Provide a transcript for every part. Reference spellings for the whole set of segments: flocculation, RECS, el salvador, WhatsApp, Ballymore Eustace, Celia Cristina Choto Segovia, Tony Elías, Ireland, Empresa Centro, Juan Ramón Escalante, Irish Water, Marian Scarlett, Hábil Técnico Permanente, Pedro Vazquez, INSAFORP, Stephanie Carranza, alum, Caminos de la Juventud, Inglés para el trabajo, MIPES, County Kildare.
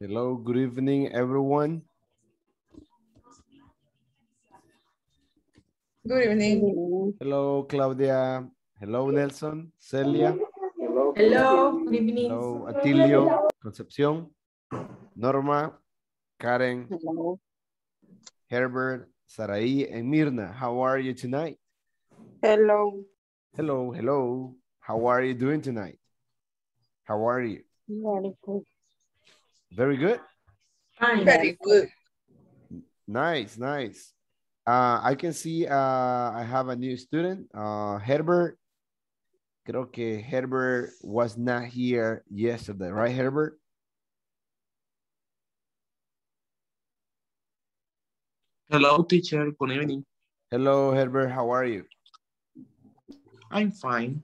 Hello, good evening, everyone. Good evening. Hello, Claudia. Hello, Nelson. Celia. Hello. Hello, good evening. Hello, Atilio. Concepción. Norma. Karen. Hello. Herbert, Sarai, and Mirna. How are you tonight? Hello. Hello, hello. How are you doing tonight? How are you? Very good. Very good? Fine. Very good. Nice, nice. I can see I have a new student, Herbert. Creo que Herbert was not here yesterday, right, Herbert? Hello, teacher. Good evening. Hello, Herbert. How are you? I'm fine.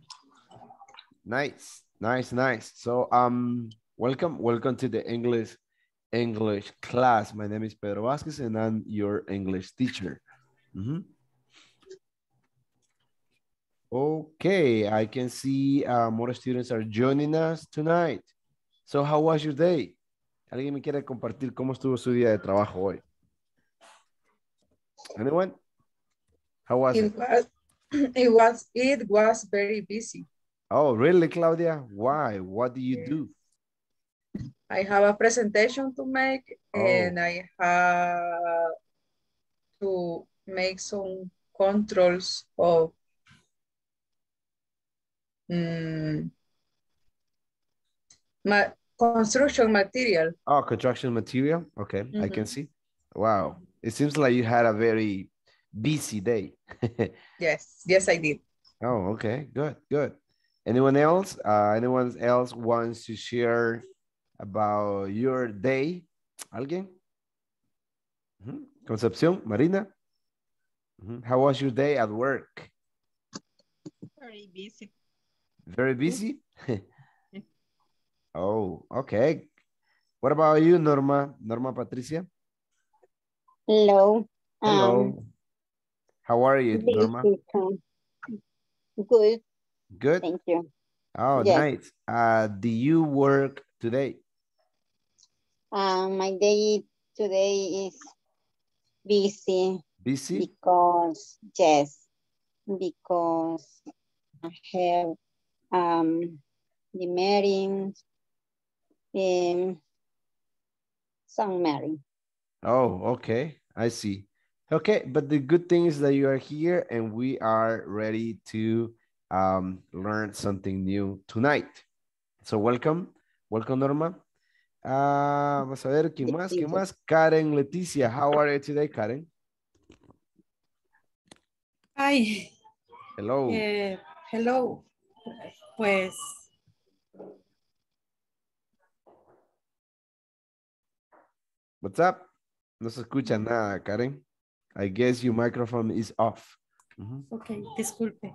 Nice, nice, nice. So, welcome to the English class. My name is Pedro Vazquez, and I'm your English teacher. Mm-hmm. Okay, I can see more students are joining us tonight. So, how was your day? ¿Alguien me quiere compartir cómo estuvo su día de trabajo hoy? Anyone? How was it? It was very busy. Oh, really, Claudia? Why? What do you do? I have a presentation to make, and I have to make some controls of my construction material. Oh, construction material. Okay, mm-hmm. I can see. Wow. It seems like you had a very busy day. Yes, I did. Oh, okay, good. Anyone else wants to share about your day? ¿Alguien? Mm-hmm. Concepción, Marina? Mm-hmm. How was your day at work? Very busy. Very busy? Oh, okay. What about you, Norma? Norma Patricia? Hello. Hello. How are you, Norma? Good. Good? Thank you. Oh, yes. Nice. Do you work today? My day today is busy. Busy? Because, yes, because I have the marrying, some marrying. Oh, okay. I see. Okay, but the good thing is that you are here and we are ready to learn something new tonight. So welcome Norma. Vamos a ver, ¿quién más? Karen, Leticia, how are you today, Karen? Hi. Hello. Hello. Pues... What's up? No se escucha nada, Karen. I guess your microphone is off. Mm-hmm. Okay, disculpe.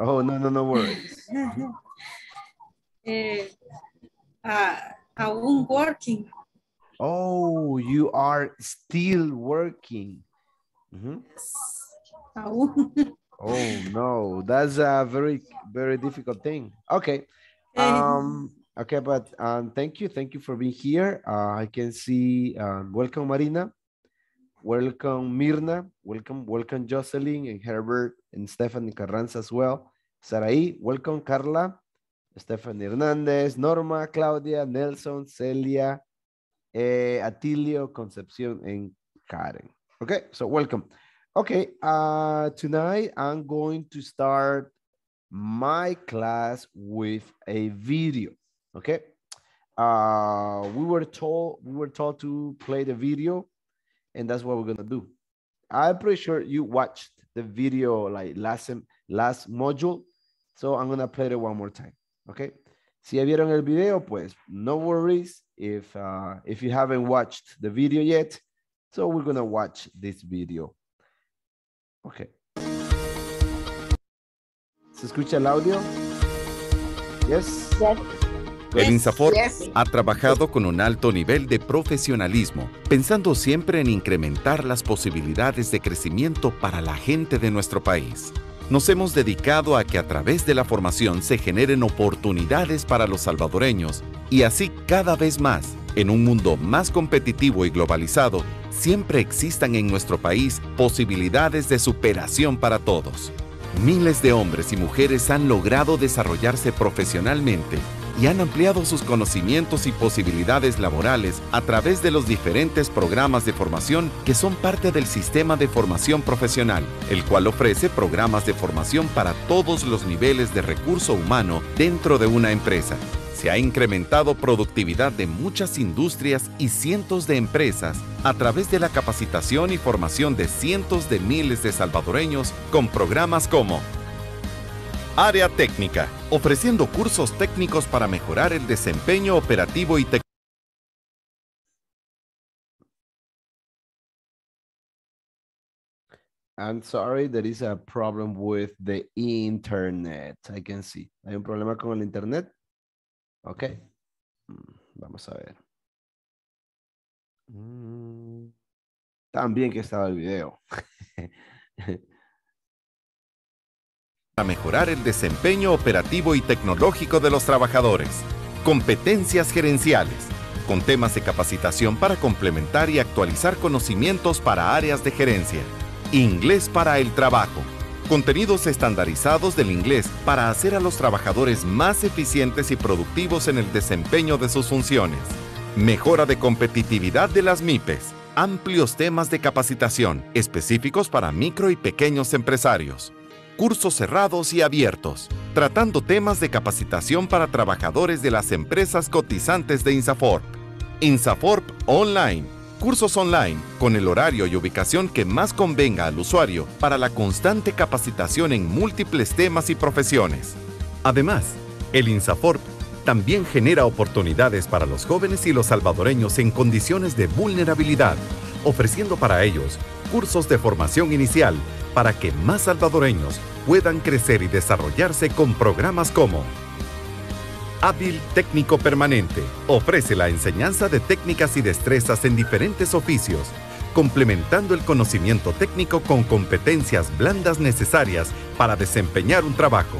Oh, no worries. Mm-hmm. Aún working. Oh, you are still working. Mm-hmm. Aún. Oh, no, that's a very, very difficult thing. Okay. Okay, but thank you for being here. I can see, welcome, Marina. Welcome, Mirna. Welcome, Jocelyn and Herbert and Stephanie Carranza as well. Sarai, welcome, Carla, Stephanie Hernandez, Norma, Claudia, Nelson, Celia, Atilio, Concepcion, and Karen. Okay, so welcome. Okay, tonight I'm going to start my class with a video. Okay, we were told to play the video. And that's what we're gonna do. I'm pretty sure you watched the video like last module. So I'm gonna play it one more time, okay? Si ya vieron el video, pues no worries if you haven't watched the video yet. So we're gonna watch this video. Okay. ¿Se escucha el audio? Yes. Yes. El INSAFORP ha trabajado con un alto nivel de profesionalismo, pensando siempre en incrementar las posibilidades de crecimiento para la gente de nuestro país. nos hemos dedicado a que a través de la formación se generen oportunidades para los salvadoreños y así cada vez más, en un mundo más competitivo y globalizado, siempre existan en nuestro país posibilidades de superación para todos. Miles de hombres y mujeres han logrado desarrollarse profesionalmente y han ampliado sus conocimientos y posibilidades laborales a través de los diferentes programas de formación que son parte del sistema de formación profesional, el cual ofrece programas de formación para todos los niveles de recurso humano dentro de una empresa. Se ha incrementado productividad de muchas industrias y cientos de empresas a través de la capacitación y formación de cientos de miles de salvadoreños con programas como Área Técnica, ofreciendo cursos técnicos para mejorar el desempeño operativo y tecnológico. I'm sorry, there is a problem with the internet. I can see. ¿Hay un problema con el internet? Ok. Vamos a ver. También que estaba el video. Para mejorar el desempeño operativo y tecnológico de los trabajadores. Competencias gerenciales, con temas de capacitación para complementar y actualizar conocimientos para áreas de gerencia. Inglés para el trabajo, contenidos estandarizados del inglés para hacer a los trabajadores más eficientes y productivos en el desempeño de sus funciones. Mejora de competitividad de las MIPES, amplios temas de capacitación específicos para micro y pequeños empresarios. Cursos cerrados y abiertos, tratando temas de capacitación para trabajadores de las empresas cotizantes de INSAFORP. INSAFORP Online, cursos online con el horario y ubicación que más convenga al usuario para la constante capacitación en múltiples temas y profesiones. Además, el INSAFORP también genera oportunidades para los jóvenes y los salvadoreños en condiciones de vulnerabilidad, ofreciendo para ellos cursos de formación inicial para que más salvadoreños puedan crecer y desarrollarse con programas como Hábil Técnico Permanente, ofrece la enseñanza de técnicas y destrezas en diferentes oficios, complementando el conocimiento técnico con competencias blandas necesarias para desempeñar un trabajo.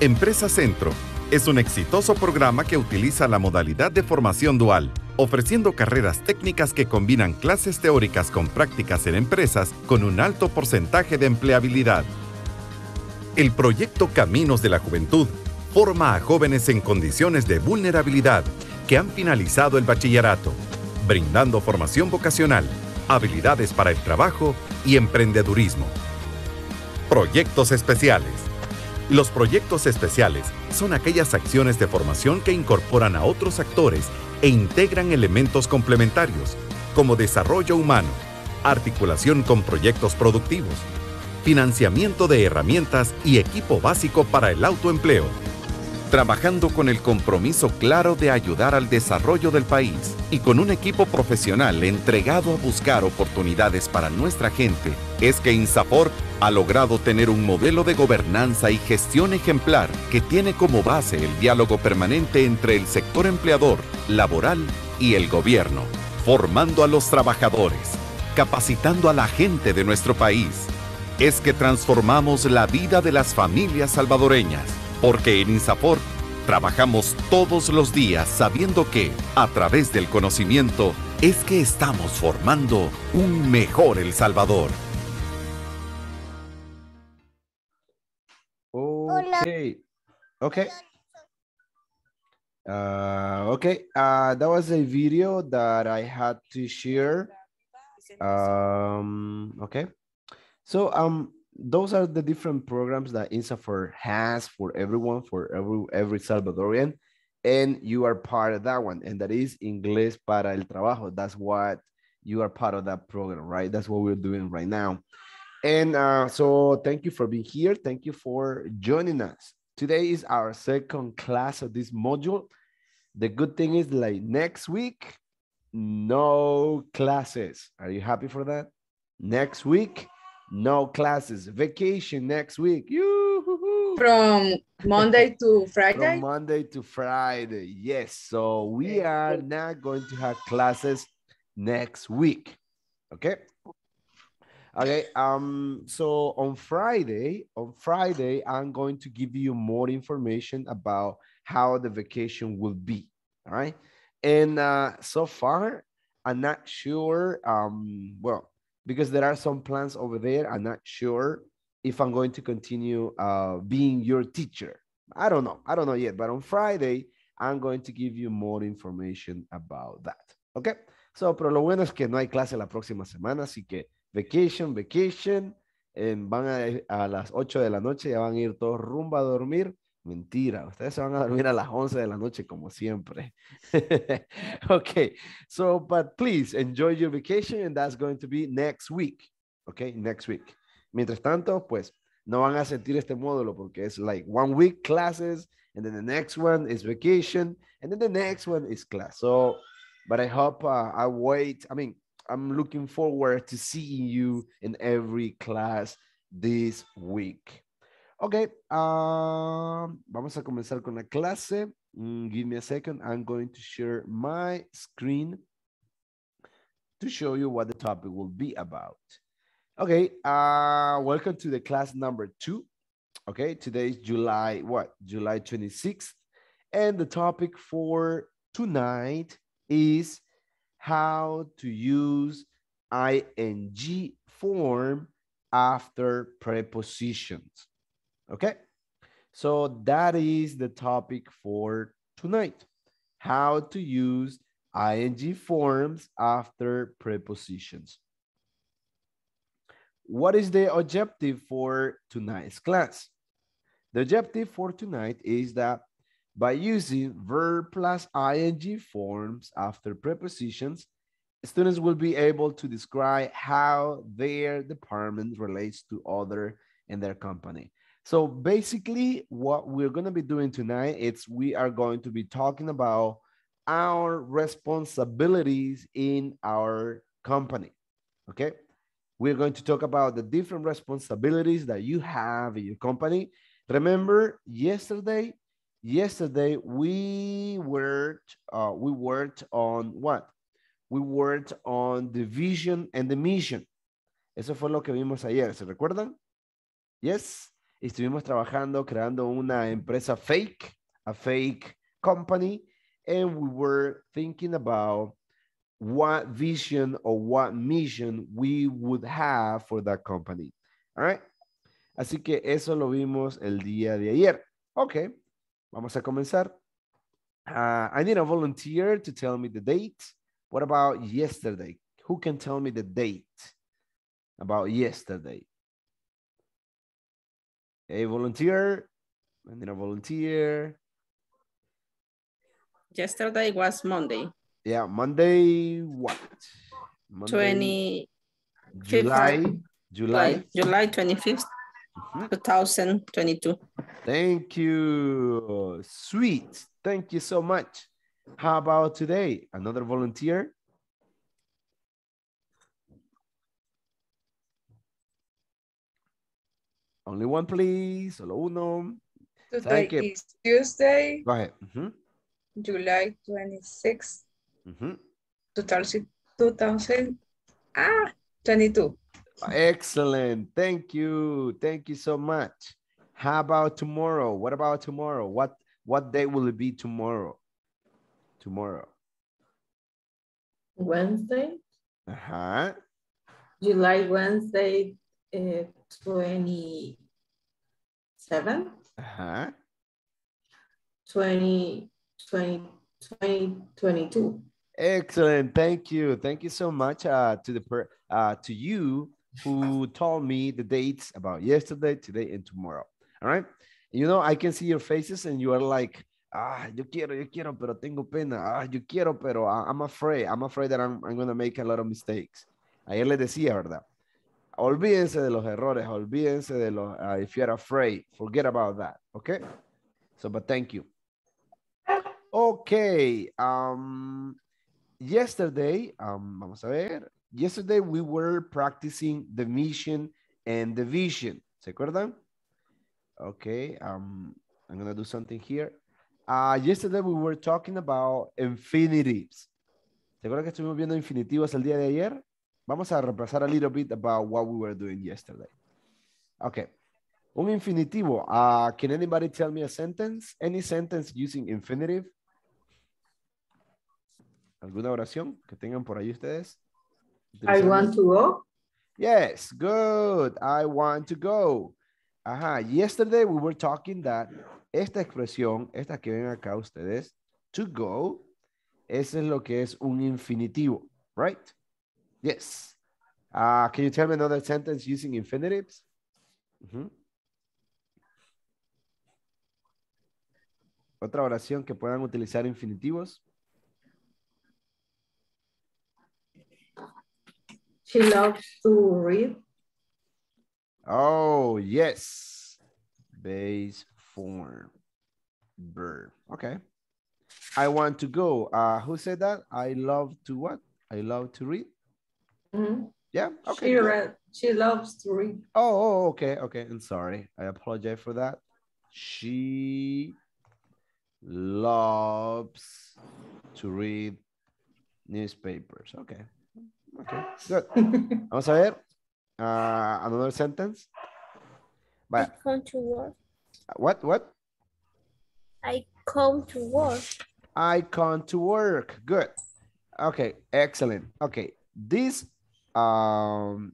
Empresa Centro es un exitoso programa que utiliza la modalidad de formación dual, ofreciendo carreras técnicas que combinan clases teóricas con prácticas en empresas con un alto porcentaje de empleabilidad. El proyecto Caminos de la Juventud forma a jóvenes en condiciones de vulnerabilidad que han finalizado el bachillerato, brindando formación vocacional, habilidades para el trabajo y emprendedurismo. Proyectos especiales. Los proyectos especiales son aquellas acciones de formación que incorporan a otros actores e integran elementos complementarios, como desarrollo humano, articulación con proyectos productivos, financiamiento de herramientas y equipo básico para el autoempleo, trabajando con el compromiso claro de ayudar al desarrollo del país y con un equipo profesional entregado a buscar oportunidades para nuestra gente, es que INSAFORP ha logrado tener un modelo de gobernanza y gestión ejemplar que tiene como base el diálogo permanente entre el sector empleador, laboral y el gobierno, formando a los trabajadores, capacitando a la gente de nuestro país. Es que transformamos la vida de las familias salvadoreñas, porque en INSAFORP trabajamos todos los días sabiendo que, a través del conocimiento, es que estamos formando un mejor El Salvador. Okay. Okay. That was a video that I had to share. Okay. So, those are the different programs that INSAFORP has for everyone, for every Salvadorian, and you are part of that one, and that is Inglés para el trabajo. That's what you are part of that program, right? That's what we're doing right now. And so thank you for being here. Thank you for joining us. Today is our second class of this module. The good thing is, like, next week, no classes. Are you happy for that? Next week, no classes. Vacation next week. From Monday to Friday? From Monday to Friday, yes. So we are not going to have classes next week, okay? Okay. So on Friday, I'm going to give you more information about how the vacation will be. All right. And so far, I'm not sure. Well, because there are some plans over there, I'm not sure if I'm going to continue being your teacher. I don't know yet, but on Friday, I'm going to give you more information about that. Okay. So, pero lo bueno es que no hay clase la próxima semana, así que vacation, van a las 8 de la noche, ya van a ir todos rumbo a dormir. Mentira, ustedes se van a dormir a las 11 de la noche como siempre. Okay, so, but please enjoy your vacation, and that's going to be next week. Okay, next week. Mientras tanto, pues, no van a sentir este módulo porque es like 1 week classes, and then the next one is vacation, and then the next one is class. So, but I hope I'm looking forward to seeing you in every class this week. Okay, vamos a comenzar con la clase. Give me a second. I'm going to share my screen to show you what the topic will be about. Okay, welcome to the class number 2. Okay, today is July 26th. And the topic for tonight is how to use ing form after prepositions. Okay, so that is the topic for tonight. How to use ing forms after prepositions. What is the objective for tonight's class? The objective for tonight is that by using verb plus ing forms after prepositions, students will be able to describe how their department relates to other and their company. So basically what we're going to be doing tonight is we are going to be talking about our responsibilities in our company, okay? We're going to talk about the different responsibilities that you have in your company. Remember yesterday we worked on what? We worked on the vision and the mission. Eso fue lo que vimos ayer, ¿se recuerdan? Yes, estuvimos trabajando, creando una empresa fake, a fake company, and we were thinking about what vision or what mission we would have for that company. All right? Así que eso lo vimos el día de ayer. Okay. Vamos a comenzar. I need a volunteer to tell me the date. What about yesterday? Who can tell me the date about yesterday? Hey, volunteer. I need a volunteer. Yesterday was Monday. Yeah, Monday what? Monday, 25th. July 25th. 2022. Thank you. Sweet. Thank you so much. How about today? Another volunteer? Only one, please. Solo uno. Today is Tuesday. Go ahead. July 26th. 2022. Excellent. Thank you. Thank you so much. How about tomorrow? What about tomorrow? What day will it be tomorrow? Tomorrow. Wednesday. Uh-huh. July Wednesday, 27th. Uh-huh. 2022. Excellent. Thank you. Thank you so much to you who told me the dates about yesterday, today, and tomorrow. All right. You know, I can see your faces and you are like, yo quiero, pero tengo pena. Yo quiero, pero I'm afraid that I'm going to make a lot of mistakes. Ayer les decía, ¿verdad? Olvídense de los errores. Olvídense de los, if you're afraid, forget about that. Okay. So, but thank you. Okay. Yesterday, vamos a ver. Yesterday we were practicing the mission and the vision. ¿Se acuerdan? Okay, I'm gonna do something here. Yesterday we were talking about infinitives. ¿Se acuerdan que estuvimos viendo infinitivos el día de ayer? Vamos a repasar a little bit about what we were doing yesterday. Okay. Un infinitivo. Can anybody tell me a sentence? Any sentence using infinitive? ¿Alguna oración que tengan por ahí ustedes? I want to go. Yes, good. I want to go. Ajá. Yesterday we were talking that esta expresión, esta que ven acá ustedes, to go, ese es lo que es un infinitivo, right? Yes. Can you tell me another sentence using infinitives? Uh-huh. Otra oración que puedan utilizar infinitivos. She loves to read. Oh, yes. Base form. Verb. Okay. I want to go. Who said that? I love to what? I love to read. Mm-hmm. Yeah. Okay. She loves to read. Oh, okay. Okay. I'm sorry. I apologize for that. She loves to read newspapers. Okay. Okay, good. Vamos a ver. Another sentence. Bye. I come to work. What? What? I come to work. I come to work. Good. Okay, excellent. Okay, this one,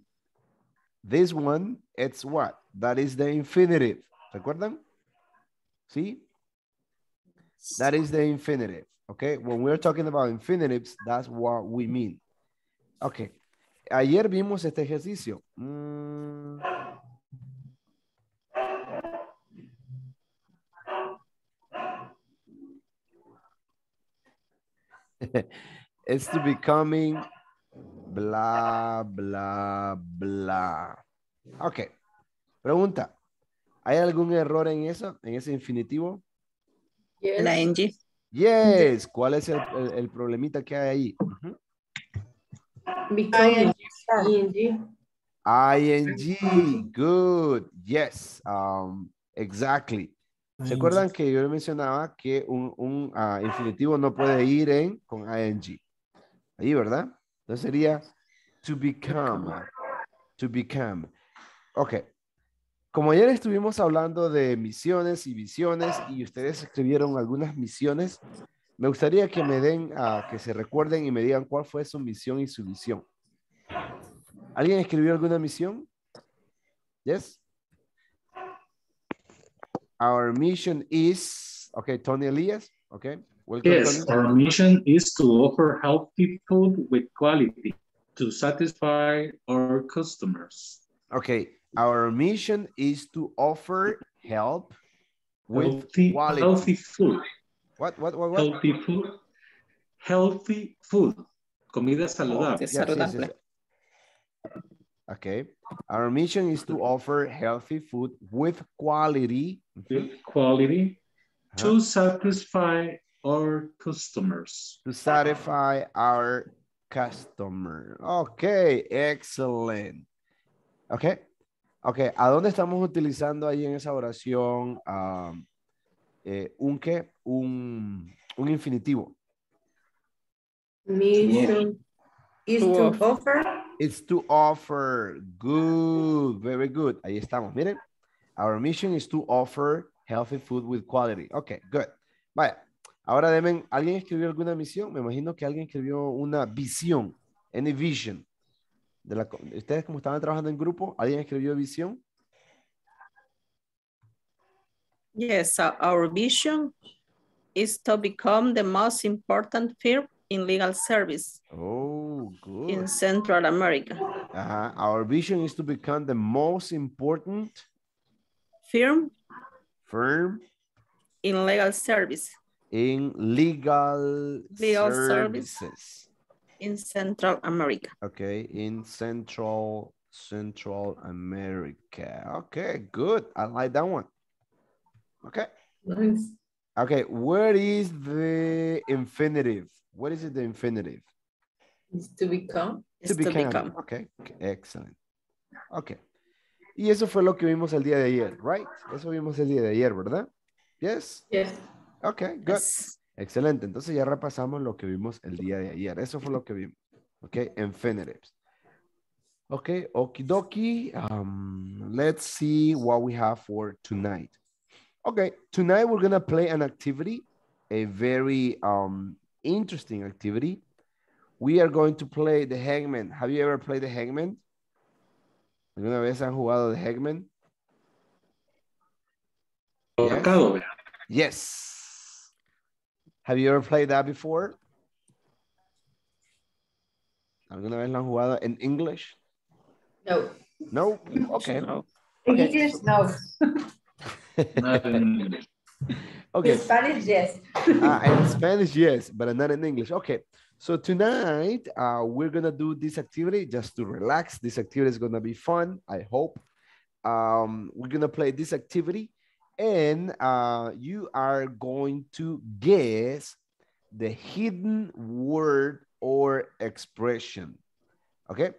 it's what? That is the infinitive. ¿Recuerdan? ¿Sí? That is the infinitive. Okay, when we're talking about infinitives, that's what we mean. Ok, ayer vimos este ejercicio. It's to becoming bla, bla, bla. Ok, pregunta. ¿Hay algún error en eso, en ese infinitivo? Yes. La NG. Yes, ¿cuál es el problemita que hay ahí? Uh-huh. Becoming ING, good, yes, exactly. ¿Se acuerdan que yo mencionaba que un infinitivo no puede ir con ING? Ahí, ¿verdad? Entonces sería to become. Ok, como ayer estuvimos hablando de misiones y visiones y ustedes escribieron algunas misiones, me gustaría que me den, que se recuerden y me digan cuál fue su misión y su visión. ¿Alguien escribió alguna misión? Yes. Our mission is, okay, Tony Elías, okay. Welcome, yes, Tony. Our mission is to offer healthy food with quality to satisfy our customers. Okay, our mission is to offer help with quality. Healthy food. What? Healthy food. Comida saludable. Yes. Okay. Our mission is to offer healthy food with quality. To satisfy our customers. Okay, excellent. Okay. Okay, ¿a dónde estamos utilizando ahí en esa oración? Un infinitivo. Mission is to offer. It's to offer. Good, very good. Ahí estamos, miren. Our mission is to offer healthy food with quality. Okay, good. Vaya, ahora deben, ¿alguien escribió alguna misión? Me imagino que alguien escribió una visión, any vision. Ustedes como estaban trabajando en grupo, ¿alguien escribió visión? Yes, our vision is to become the most important firm in legal service. Oh, good. In Central America. Uh-huh. Our vision is to become the most important firm in legal service. In legal services. In Central America. Okay, in Central America. Okay, good. I like that one. Okay. Nice. Okay. What is the infinitive? What is it? The infinitive. It's to become. To become. Okay. Excellent. Okay. Y eso fue lo que vimos el día de ayer, right? Eso vimos el día de ayer, ¿verdad? Yes. Yes. Okay. Good. Yes. Excelente. Entonces ya repasamos lo que vimos el día de ayer. Eso fue lo que vimos. Okay. Infinitives. Okay, okie dokie. Let's see what we have for tonight. Okay, tonight we're gonna play an activity, a very interesting activity. We are going to play the hangman. Have you ever played the hangman? ¿Alguna vez han jugado the hangman? Yes. Yes. Have you ever played that before? ¿Alguna vez lo han jugado en English? No. No? Okay. No. In English, no. Okay. In Spanish, yes. In Spanish, yes, but not in English. Okay. So tonight, we're going to do this activity just to relax. This activity is going to be fun, I hope. We're going to play this activity, and you are going to guess the hidden word or expression. Okay?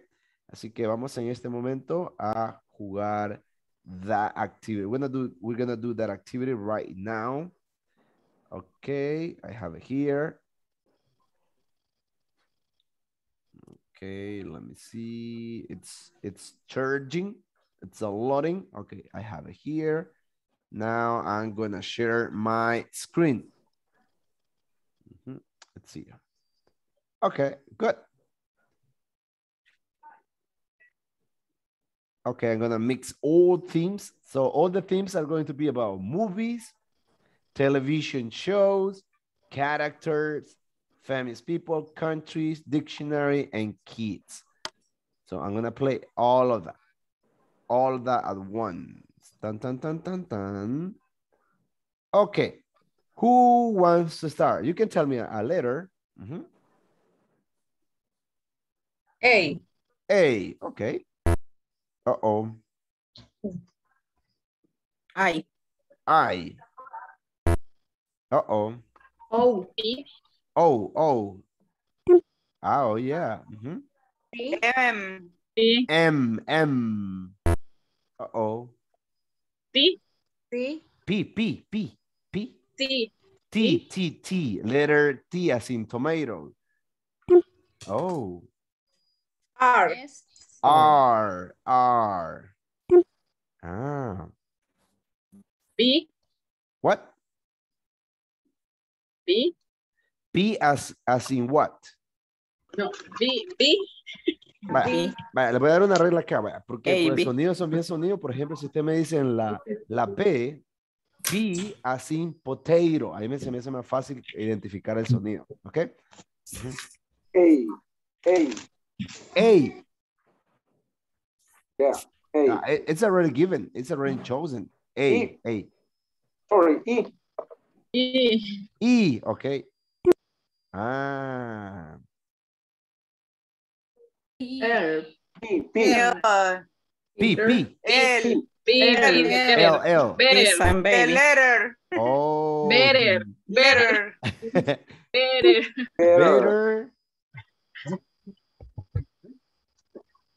Así que vamos en este momento a jugar that activity. We're gonna do that activity right now. Okay, I have it here. Okay, let me see. It's charging. It's a loading. Okay, I have it here. Now I'm gonna share my screen. Let's see. Okay, good. Okay, I'm gonna mix all themes. So all the themes are going to be about movies, television shows, characters, famous people, countries, dictionary, and kids. So I'm gonna play all of that at once. Dun, dun, dun, dun, dun. Okay, who wants to start? You can tell me a letter. Mm-hmm. A. A, okay. Uh-oh. I. I. Uh-oh. Oh. Oh, oh. Oh, yeah. Mm-hmm. M. M. M. Uh-oh. P. P. P. P. P. P. T. T. T. T. Letter T as in tomato. Oh. R. Yes. R. R. Ah. B. What? B. B as in what? No, B. B. Vale, vale, le voy a dar una regla acá, vaya, porque A, por el sonido son bien sonidos. Por ejemplo, si usted me dice en la B, B as in potato. Ahí se me hace más fácil identificar el sonido. ¿Ok? A. A. A. Yeah, A. It's already given. It's already chosen. A. E. A. Sorry, E. E. E, okay. Ah. L. P. P. L. P. P. L. P. L. L. Better. Oh. Better. Better. Better. Better.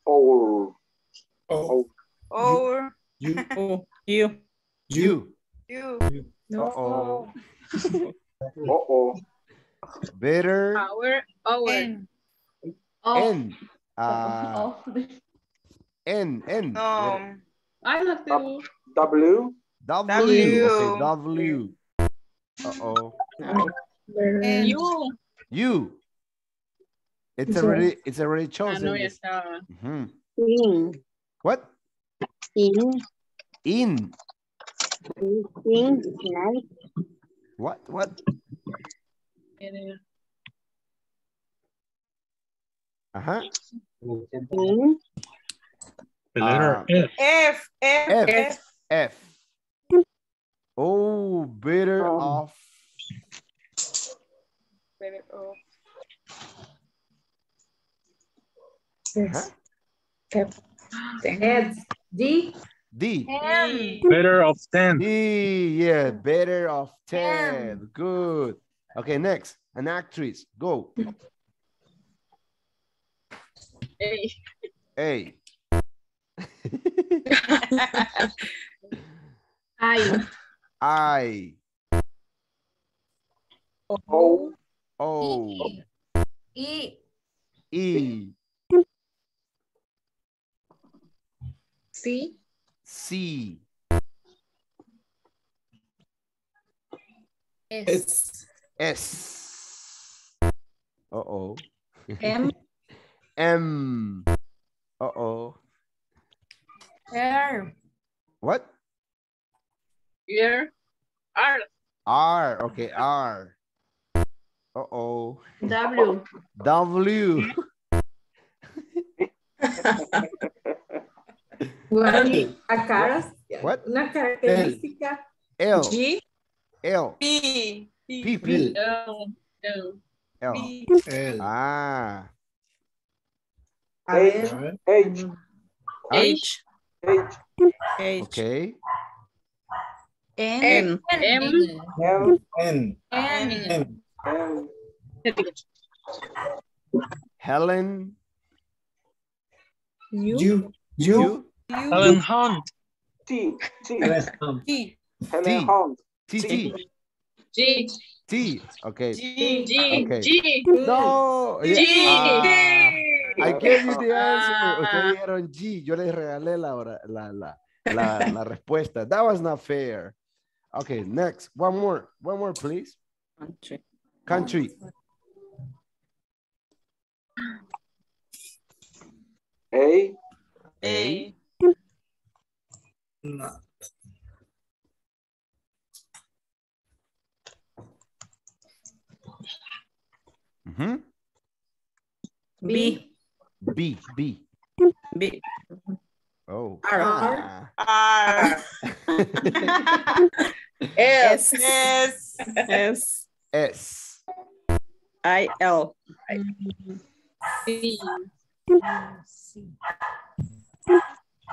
Oh. Oh. Oh. You. Oh. You. You. You. Uh-oh. Uh-oh. Better. Our. Our. N. N. N. I love W. W. W. W. Uh-oh. You. You. It's already chosen. Mm-hmm. What? In. In. In. What? What? In. Uh-huh. In. F. F. F. F. F. Oh, better off. Better off. Uh-huh. F. D. D. M. Better of 10. D. Yeah, better of 10. M. Good. Okay, next. An actress. Go. A. A. I. I. O. O. E. E. E. Sí. Sí. S. S. Uh-oh. M. M. Uh-oh. R. What? R. R. R. Okay, R. Uh-oh. W. W. A cara. What? Una característica. L. G. L. P. P. P. L. L. L. Ah. H. H. H. H. Okay. N. M. M. N. N. Helen. You. You. Helen Hunt. T. T. Helen Hunt. T. T. G. T. Okay. G. G. Okay. G. No. G. I gave you the answer. Ustedes dijeron G. Yo les regalé la respuesta. That was not fair. Okay, next. One more, please. Country. A. A. No. Mm-hmm. B. B. B. B. Oh. R. R. R. S. S. S. S. I. L. C. C.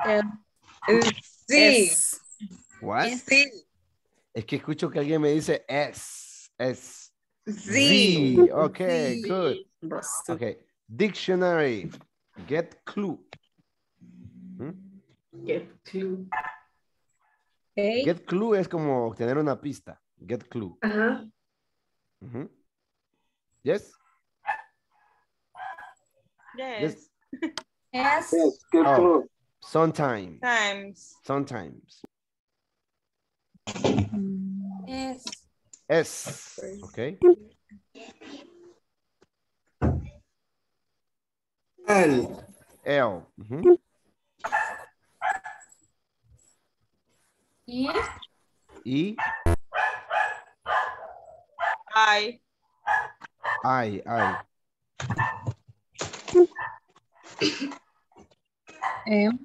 L. C. S. What? C. Es que escucho que alguien me dice S. S. Z. Z. Okay, Z. Good. Okay, dictionary. Get clue. Hmm? Get clue. Okay. Get clue es como obtener una pista. Get clue. Ajá. Uh-huh. Uh-huh. Yes. Yes. Yes. Yes. Yes. Get clue. Sometimes. Times. Sometimes. Yes. S. Okay. L. L. Mm-hmm. E. E. I. I. I. M.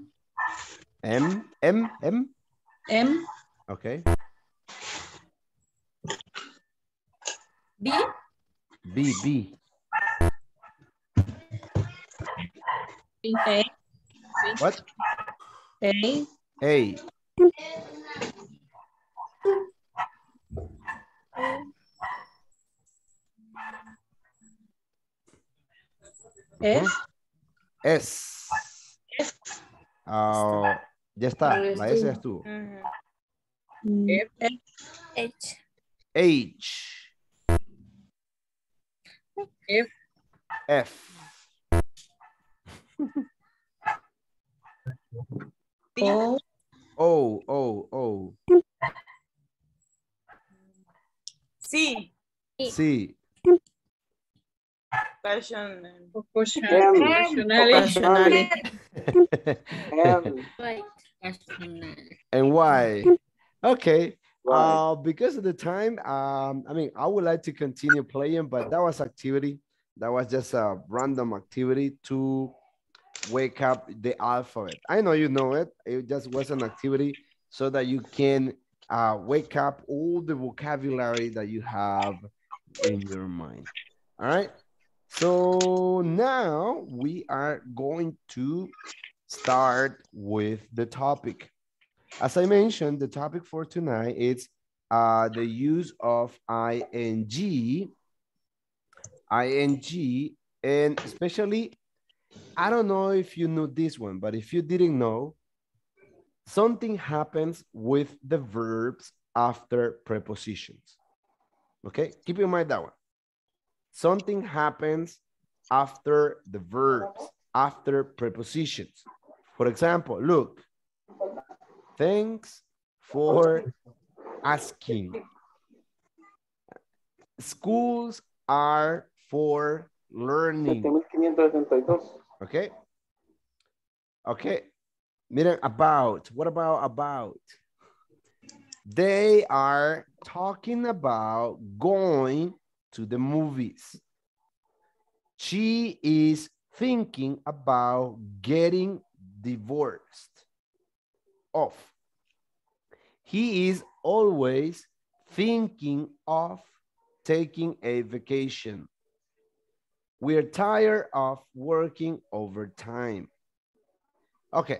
M. M. M. M. Okay. B. B. B. A. What? A. A. S. S. S. Ya está. La S es tú. H. H. F. F. O. O. O. O. C. C. Passionate. Passionate. And why? Okay. Wow. Because of the time, I mean, I would like to continue playing, but that was activity. That was just a random activity to wake up the alphabet. I know you know it. It just was an activity so that you can wake up all the vocabulary that you have in your mind. All right. So now we are going to start with the topic. As I mentioned, the topic for tonight is the use of ing, and especially, I don't know if you knew this one, but if you didn't know, something happens with the verbs after prepositions. Okay, keep in mind that one. Something happens after the verbs, after prepositions. For example, look, Thanks for asking. Schools are for learning. 7,562. Okay. Okay. Miren, about. What about about? They are talking about going to the movies. She is thinking about getting divorced. Of. He is always thinking of taking a vacation. We're tired of working overtime. Okay.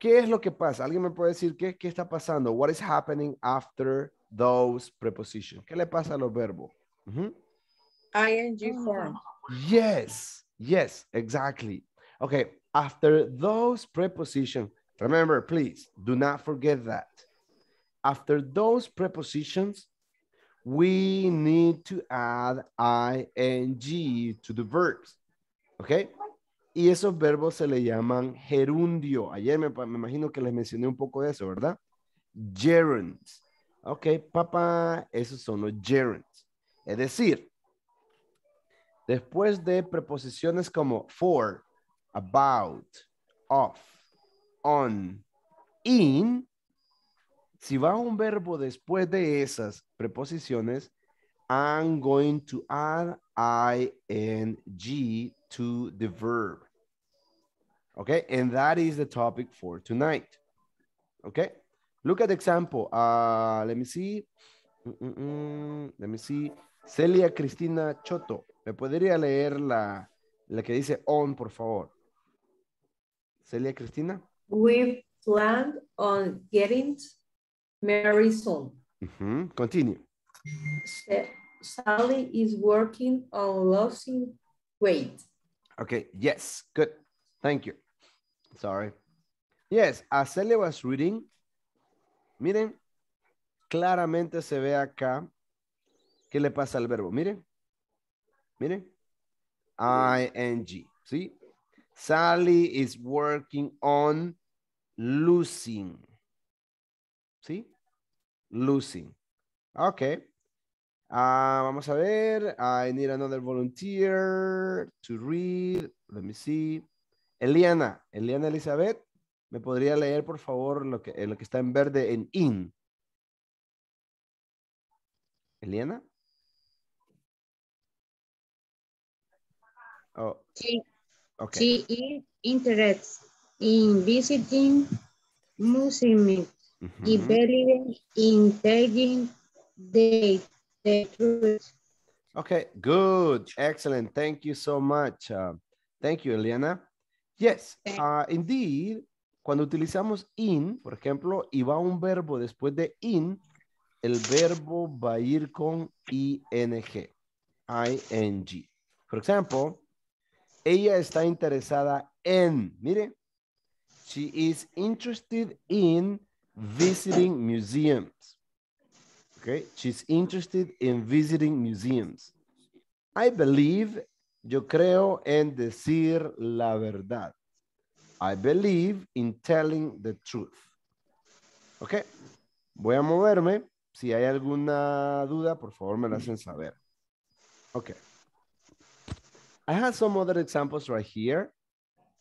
¿Qué es lo que pasa? ¿Alguien me puede decir qué está pasando? What is happening after those prepositions? ¿Qué le pasa a los verbos? Uh-huh. ING form. Yes. Yes, exactly. Okay. After those prepositions, remember, please, do not forget that. After those prepositions, we need to add ing to the verbs, ¿ok? Y esos verbos se le llaman gerundio. Ayer me imagino que les mencioné un poco de eso, ¿verdad? Gerunds. Ok, papá, esos son los gerunds. Es decir, después de preposiciones como for, about, of, on, in, si va un verbo después de esas preposiciones, I'm going to add ing to the verb. Okay, and that is the topic for tonight. Okay, look at the example. Let me see. Let me see. Celia Cristina Choto. ¿Me podría leer la que dice on, por favor? Celia Cristina. We planned on getting married soon. Mm-hmm. Continue. Sally is working on losing weight. Okay, yes, good. Thank you. Sorry. Yes, as Celia was reading, miren, claramente se ve acá qué le pasa al verbo. Miren, miren, ing, ¿sí? Sally is working on losing. ¿Sí? Losing. Okay. Vamos a ver. I need another volunteer to read. Let me see. Eliana Elizabeth, ¿me podría leer, por favor, lo que está en verde en in? Eliana. Oh. Sí. Okay. She is interested in visiting museums, mm-hmm, and believing in taking the truth. Okay, good, excellent. Thank you so much. Thank you, Eliana. Yes, indeed, cuando utilizamos in, por ejemplo, y va un verbo después de in, el verbo va a ir con ing. Por ejemplo, ella está interesada en, mire, she is interested in visiting museums. Okay, she's interested in visiting museums. I believe, yo creo en decir la verdad. I believe in telling the truth. Okay, voy a moverme. Si hay alguna duda, por favor me la hacen saber. Okay. I have some other examples right here.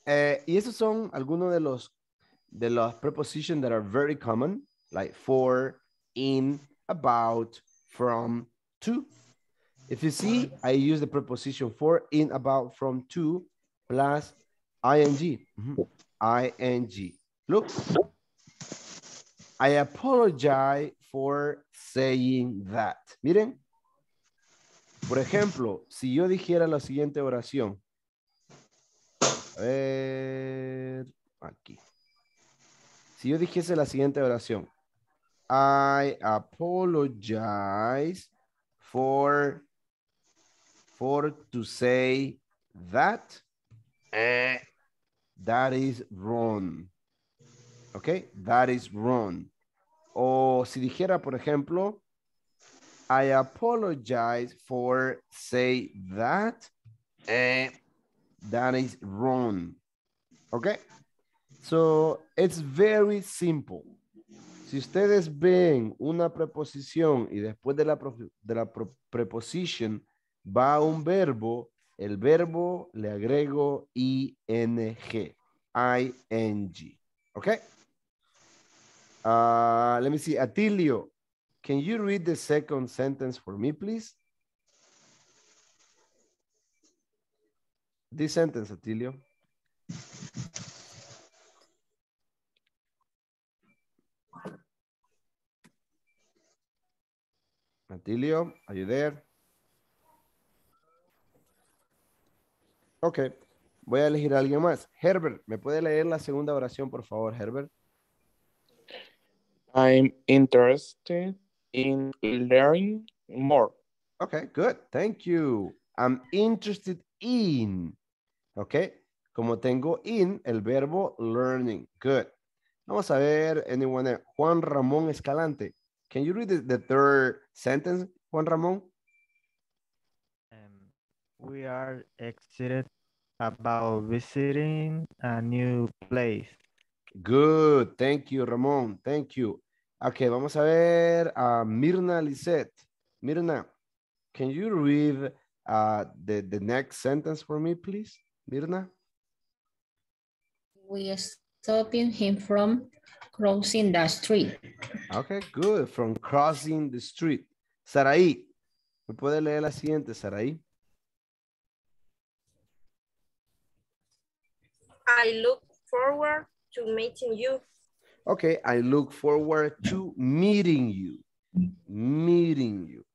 Y esos son algunos de los prepositions that are very common, like for, in, about, from, to. If you see, I use the preposition for, in, about, from, to, plus ing. Mm-hmm. Ing. Look. I apologize for saying that. Miren. Por ejemplo, si yo dijera la siguiente oración. A ver, aquí. Si yo dijese la siguiente oración. I apologize for to say that. That is wrong. Okay, that is wrong. O si dijera, por ejemplo, I apologize for say that. That is wrong. Okay. So, it's very simple. Si ustedes ven una preposición y después de la preposición va un verbo, el verbo le agrego ing. Okay? Let me see. Atilio, can you read the second sentence for me, please? This sentence, Atilio. Atilio, are you there? Ok, voy a elegir a alguien más. Herbert, ¿me puede leer la segunda oración, por favor, Herbert? I'm interested in learning more. Ok, good, thank you. I'm interested in. Ok, como tengo in, el verbo learning. Good. Vamos a ver, anyone else? Juan Ramón Escalante. Can you read the third sentence, Juan Ramón? We are excited about visiting a new place. Good. Thank you, Ramón. Thank you. Okay, vamos a ver a Mirna Lisette. Mirna, can you read the next sentence for me, please? Mirna? We are stopping him from crossing the street. Okay, good. From crossing the street. Saraí, ¿me puede leer la siguiente, Saraí? I look forward to meeting you. Okay, I look forward to meeting you. Meeting you.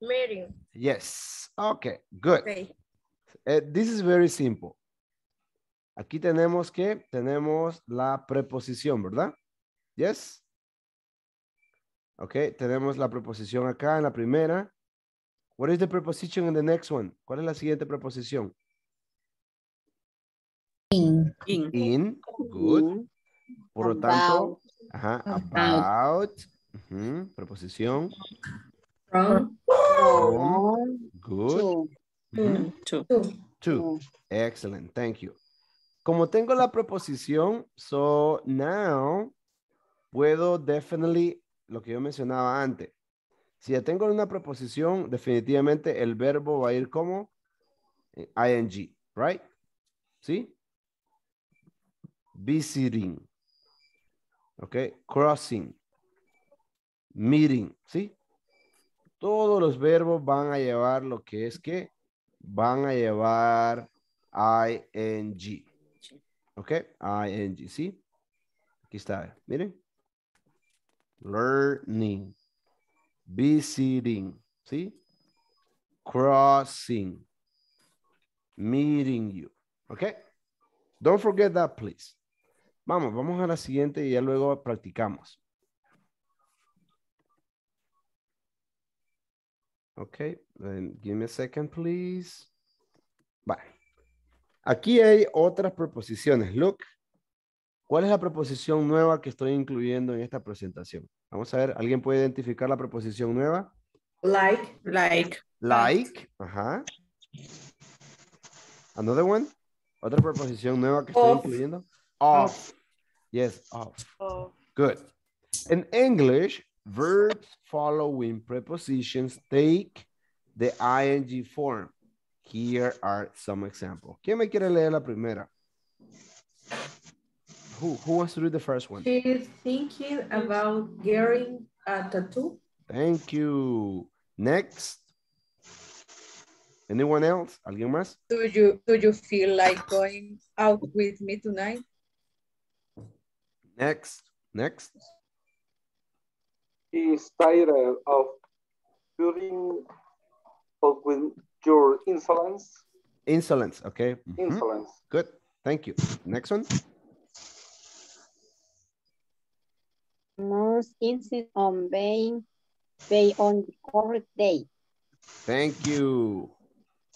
Meeting. Yes. Okay, good. Okay. This is very simple. Aquí tenemos que, tenemos la preposición, ¿verdad? Yes. Okay, tenemos la preposición acá en la primera. What is the preposition in the next one? ¿Cuál es la siguiente preposición? In. In. In. Good. Por lo tanto, ajá, about. Uh-huh. Preposición. From. From. Good. To. Uh-huh. To. To. Excellent. Thank you. Como tengo la preposición, so now puedo definitely, lo que yo mencionaba antes. Si ya tengo una preposición, definitivamente el verbo va a ir como ing, right? ¿Sí? Visiting. Ok. Crossing. Meeting. ¿Sí? Todos los verbos van a llevar lo que es que van a llevar ing. Ok, ing, ¿sí? Aquí está, miren. Learning, visiting, ¿sí? Crossing, meeting you, ok? Don't forget that, please. Vamos a la siguiente y ya luego practicamos. Ok, give me a second, please. Bye. Aquí hay otras preposiciones. Look, ¿cuál es la preposición nueva que estoy incluyendo en esta presentación? Vamos a ver, ¿alguien puede identificar la preposición nueva? Like. Like. Like. Ajá. Another one. Otra preposición nueva que estoy incluyendo. Of. Yes, of. Good. In English, verbs following prepositions take the ing form. Here are some examples. ¿Quién me quiere leer la primera? Who wants to read the first one? She's thinking about getting a tattoo. Thank you. Next. Anyone else? ¿Alguien más? Do you feel like going out with me tonight? Next. Next. He's tired of putting up with your insolence. Insolence, okay. Mm-hmm. Insolence. Good, thank you. Next one. Must insist on being paid on the correct day. Thank you.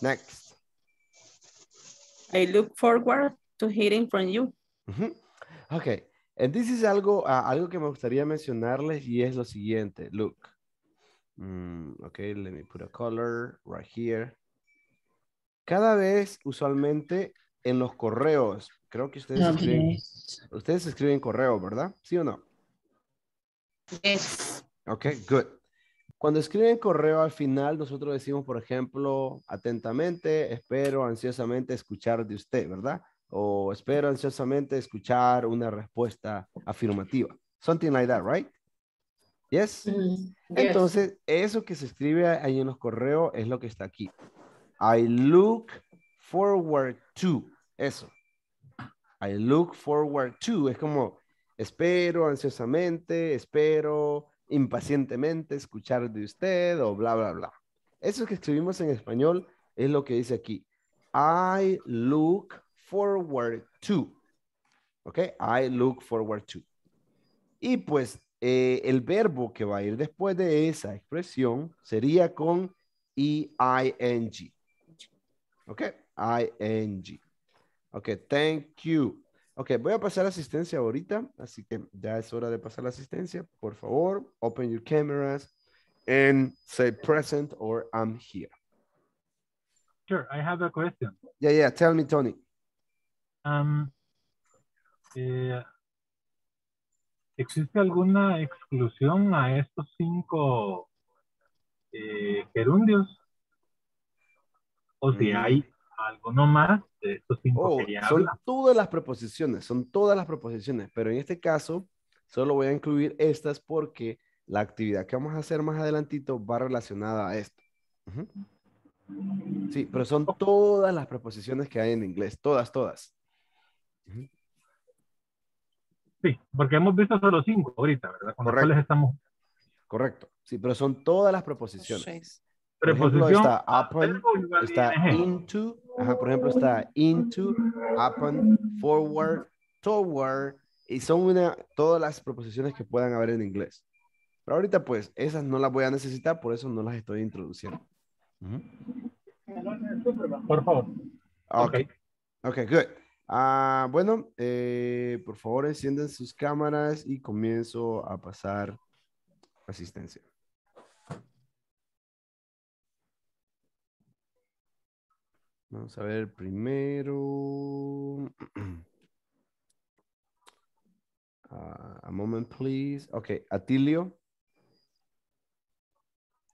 Next. I look forward to hearing from you. Mm-hmm. Okay, and this is algo que me gustaría mencionarles y es lo siguiente, look. Okay, let me put a color right here. Cada vez usualmente en los correos. Creo que ustedes, ustedes escriben correo, ¿verdad? ¿Sí o no? Yes. Ok, good. Cuando escriben correo al final, nosotros decimos, por ejemplo, atentamente, espero ansiosamente escuchar de usted, ¿verdad? O espero ansiosamente escuchar una respuesta afirmativa. Something like that, right? Yes. Mm-hmm. Entonces, eso que se escribe ahí en los correos es lo que está aquí. I look forward to. Eso. I look forward to. Es como espero ansiosamente, espero impacientemente escuchar de usted o bla, bla, bla. Eso que escribimos en español es lo que dice aquí. I look forward to. Ok, I look forward to. Y pues el verbo que va a ir después de esa expresión sería con ing. Ok, ing. Ok, thank you. Ok, voy a pasar asistencia ahorita, así que ya es hora de pasar la asistencia. Por favor, open your cameras and say present or I'm here. Sure, I have a question. Yeah, yeah, tell me, Tony. ¿Existe alguna exclusión a estos 5 gerundios? O si hay alguno más de estos 5 que ya habla. Son todas las preposiciones, pero en este caso solo voy a incluir estas porque la actividad que vamos a hacer más adelantito va relacionada a esto. Uh-huh. Sí, pero son todas las preposiciones que hay en inglés, todas, todas. Sí, porque hemos visto solo 5 ahorita, ¿verdad? Con los cuales estamos. Correcto. Sí, pero son todas las preposiciones. 6. Por ejemplo, está upon, está into, por ejemplo, está into, upon, forward, toward, y son todas las preposiciones que puedan haber en inglés. Pero ahorita, pues, esas no las voy a necesitar, por eso no las estoy introduciendo. Por favor. Ok. Ok, good. Bueno, por favor enciendan sus cámaras y comienzo a pasar asistencia. Vamos a ver primero. A moment, please. Ok, Atilio.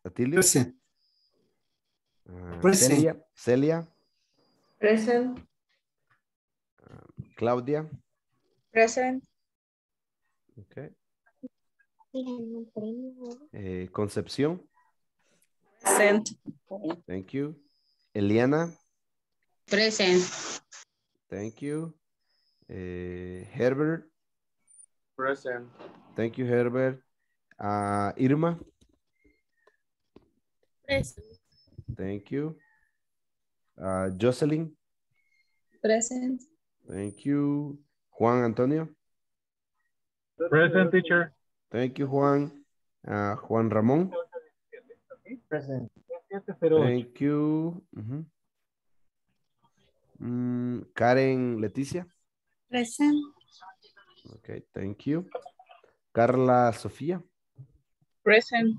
Atilio. Present. Present. Celia. Present. Claudia. Present. Okay. Concepción. Present. Thank you. Eliana. Present. Thank you. Herbert. Present. Thank you, Herbert. Irma. Present. Thank you. Jocelyn. Present. Thank you. Juan Antonio. Present, teacher. Thank you, Juan. Juan Ramón. Present. Thank you. Uh-huh. Karen Leticia. Present. Okay, thank you. Carla Sofía. Present.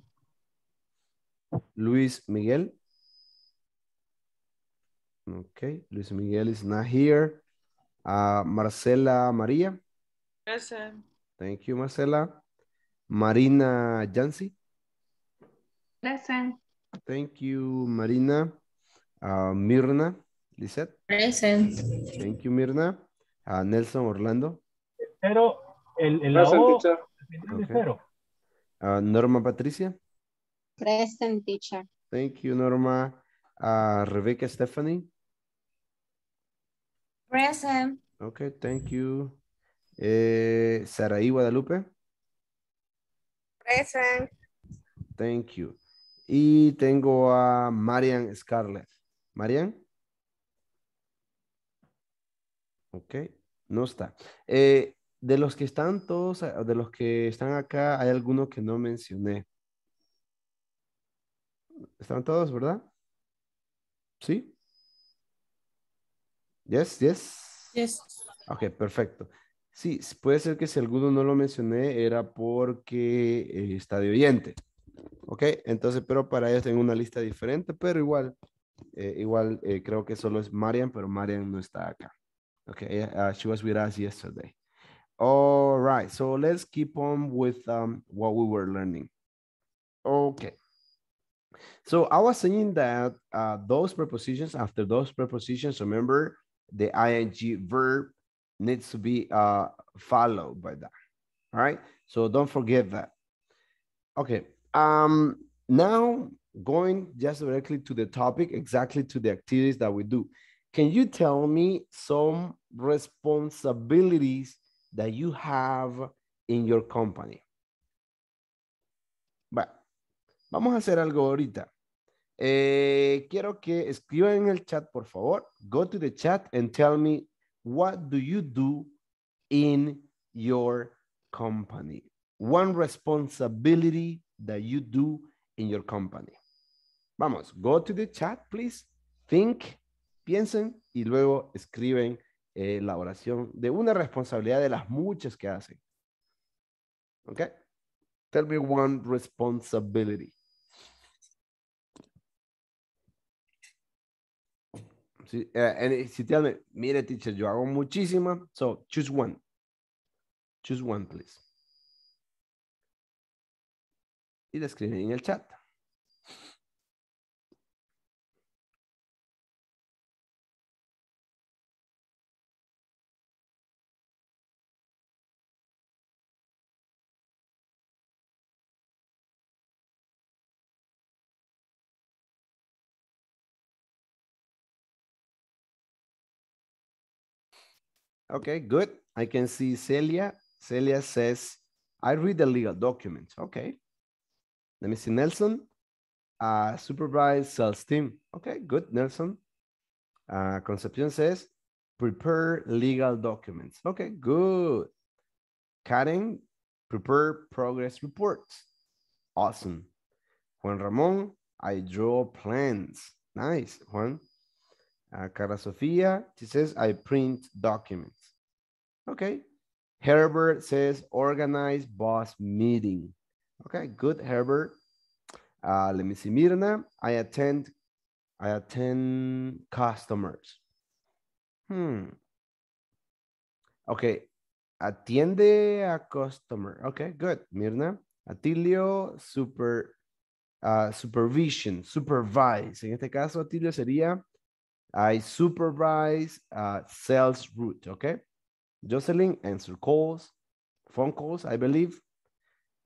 Luis Miguel. Okay, Luis Miguel is not here. Marcela María. Present. Thank you, Marcela. Marina Yancy. Present. Thank you, Marina. Mirna Lisette. Present. Thank you, Mirna. Nelson Orlando. Pero el teacher. Okay. Norma Patricia. Present, teacher. Thank you, Norma. Rebecca Stephanie. Present. Okay, thank you. Saraí Guadalupe. Present. Thank you. Y tengo a Marian Scarlett. Marian. Ok, no está. De los que están todos, de los que están acá, hay alguno que no mencioné. ¿Están todos, verdad? ¿Sí? Yes, yes. Yes. Ok, perfecto. Sí, puede ser que si alguno no lo mencioné era porque está de oyente. Ok, entonces, pero para ellos tengo una lista diferente, pero igual Igual creo que solo es Marian, pero Marian no está acá. Okay, she was with us yesterday. All right, so let's keep on with what we were learning. Okay. So I was saying that those prepositions, after those prepositions, remember the ing verb needs to be followed by that. All right, so don't forget that. Okay, now going just directly to the topic, exactly to the activities that we do. Can you tell me some responsibilities that you have in your company? But vamos a hacer algo ahorita. Quiero que escriban en el chat, por favor. Go to the chat and tell me, what do you do in your company? One responsibility that you do in your company. Vamos, go to the chat, please. Think, piensen, y luego escriben la oración de una responsabilidad de las muchas que hacen. Ok. Tell me one responsibility. Sí, and si te hablan, mire, teacher, yo hago muchísimas. So choose one. Choose one, please. Y la escriben en el chat. Okay, good. I can see Celia. Celia says, I read the legal documents. Okay. Let me see Nelson. Supervise sales team. Okay, good, Nelson. Concepcion says, prepare legal documents. Okay, good. Karen, prepare progress reports. Awesome. Juan Ramon, I draw plans. Nice, Juan. Cara Sofia, she says, I print documents. Okay. Herbert says, organize boss meeting. Okay, good, Herbert. Let me see, Mirna, I attend customers. Okay, atiende a customer. Okay, good, Mirna. Atilio, supervision, supervise. En este caso, Atilio sería... I supervise sales route, okay? Jocelyn, answer calls, phone calls, I believe.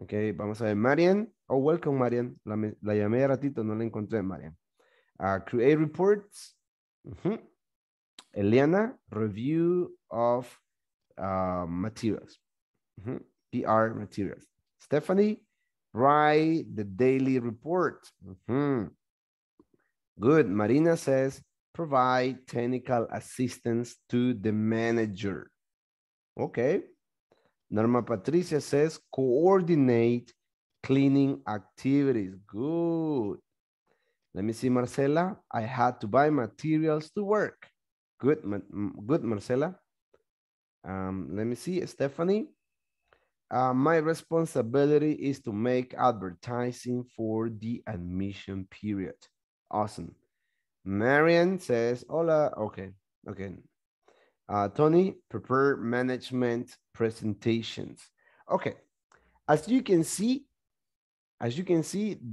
Okay, vamos a ver, Marian. Oh, welcome, Marian. La llamé a ratito, no la encontré, Marian. Create reports. Eliana, review of materials. PR materials. Stephanie, write the daily report. Good, Marina says, provide technical assistance to the manager. Okay. Norma Patricia says, coordinate cleaning activities. Good. Let me see, Marcela. I had to buy materials to work. Good, good, Marcela. Let me see, Stephanie. My responsibility is to make advertising for the admission period. Awesome. Marian says, hola, okay, okay. Tony, prepare management presentations. Okay, as you can see,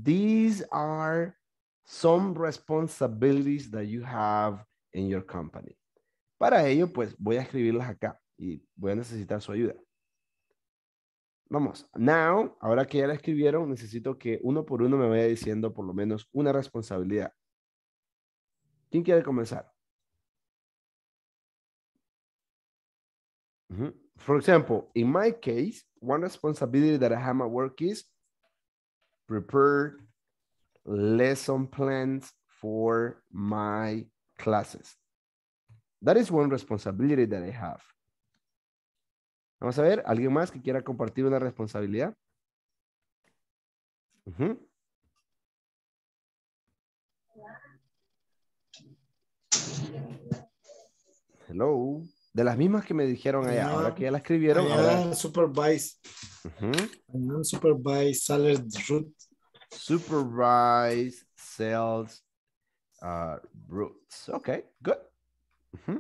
these are some responsibilities that you have in your company. Para ello, pues, voy a escribirlas acá y voy a necesitar su ayuda. Vamos, now, ahora que ya la escribieron, necesito que uno por uno me vaya diciendo por lo menos una responsabilidad. ¿Quién quiere comenzar? For example, in my case, one responsibility that I have at work is prepare lesson plans for my classes. That is one responsibility that I have. Vamos a ver, ¿alguien más que quiera compartir una responsabilidad? Hello. De las mismas que me dijeron allá, ahora que ya la escribieron. Ahora... Supervise. Supervise sales route. Supervise sales roots. Okay, good. Mm-hmm.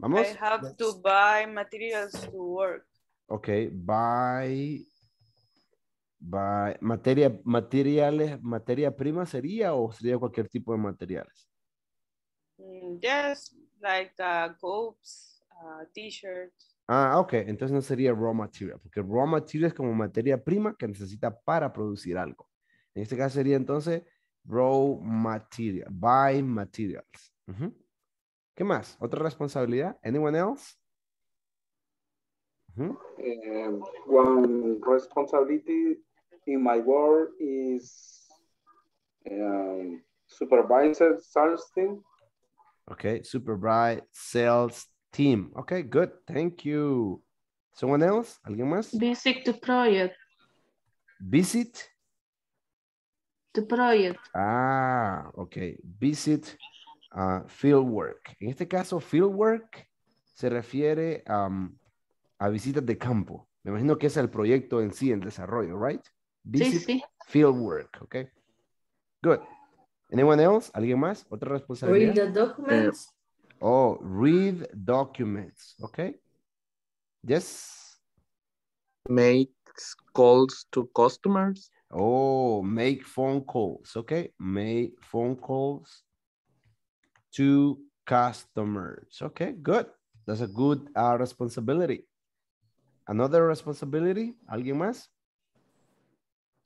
Vamos. I have to buy materials to work. Okay, buy materia prima sería, o sería cualquier tipo de materiales. Yes, like coats, t-shirts. Ah, ok. Entonces no sería raw material, porque raw material es como materia prima que necesita para producir algo. En este caso sería entonces raw material, buy materials. Uh-huh. ¿Qué más? ¿Otra responsabilidad? Anyone else? Uh-huh. One responsibility in my work is supervisor sales team. Okay, supervise sales team. Okay, good. Thank you. Someone else? ¿Alguien más? Visit the project. Visit? The project. Ah, okay. Visit field work. En este caso, field work se refiere a visitas de campo. Me imagino que es el proyecto en sí, el desarrollo, right? Visit sí, sí. Field work, okay? Good. Anyone else? ¿Alguien más? ¿Otra responsabilidad? Read the documents. Oh, read documents. Okay. Yes. Make calls to customers. Oh, make phone calls. Okay. Make phone calls to customers. Okay, good. That's a good responsibility. Another responsibility? ¿Alguien más?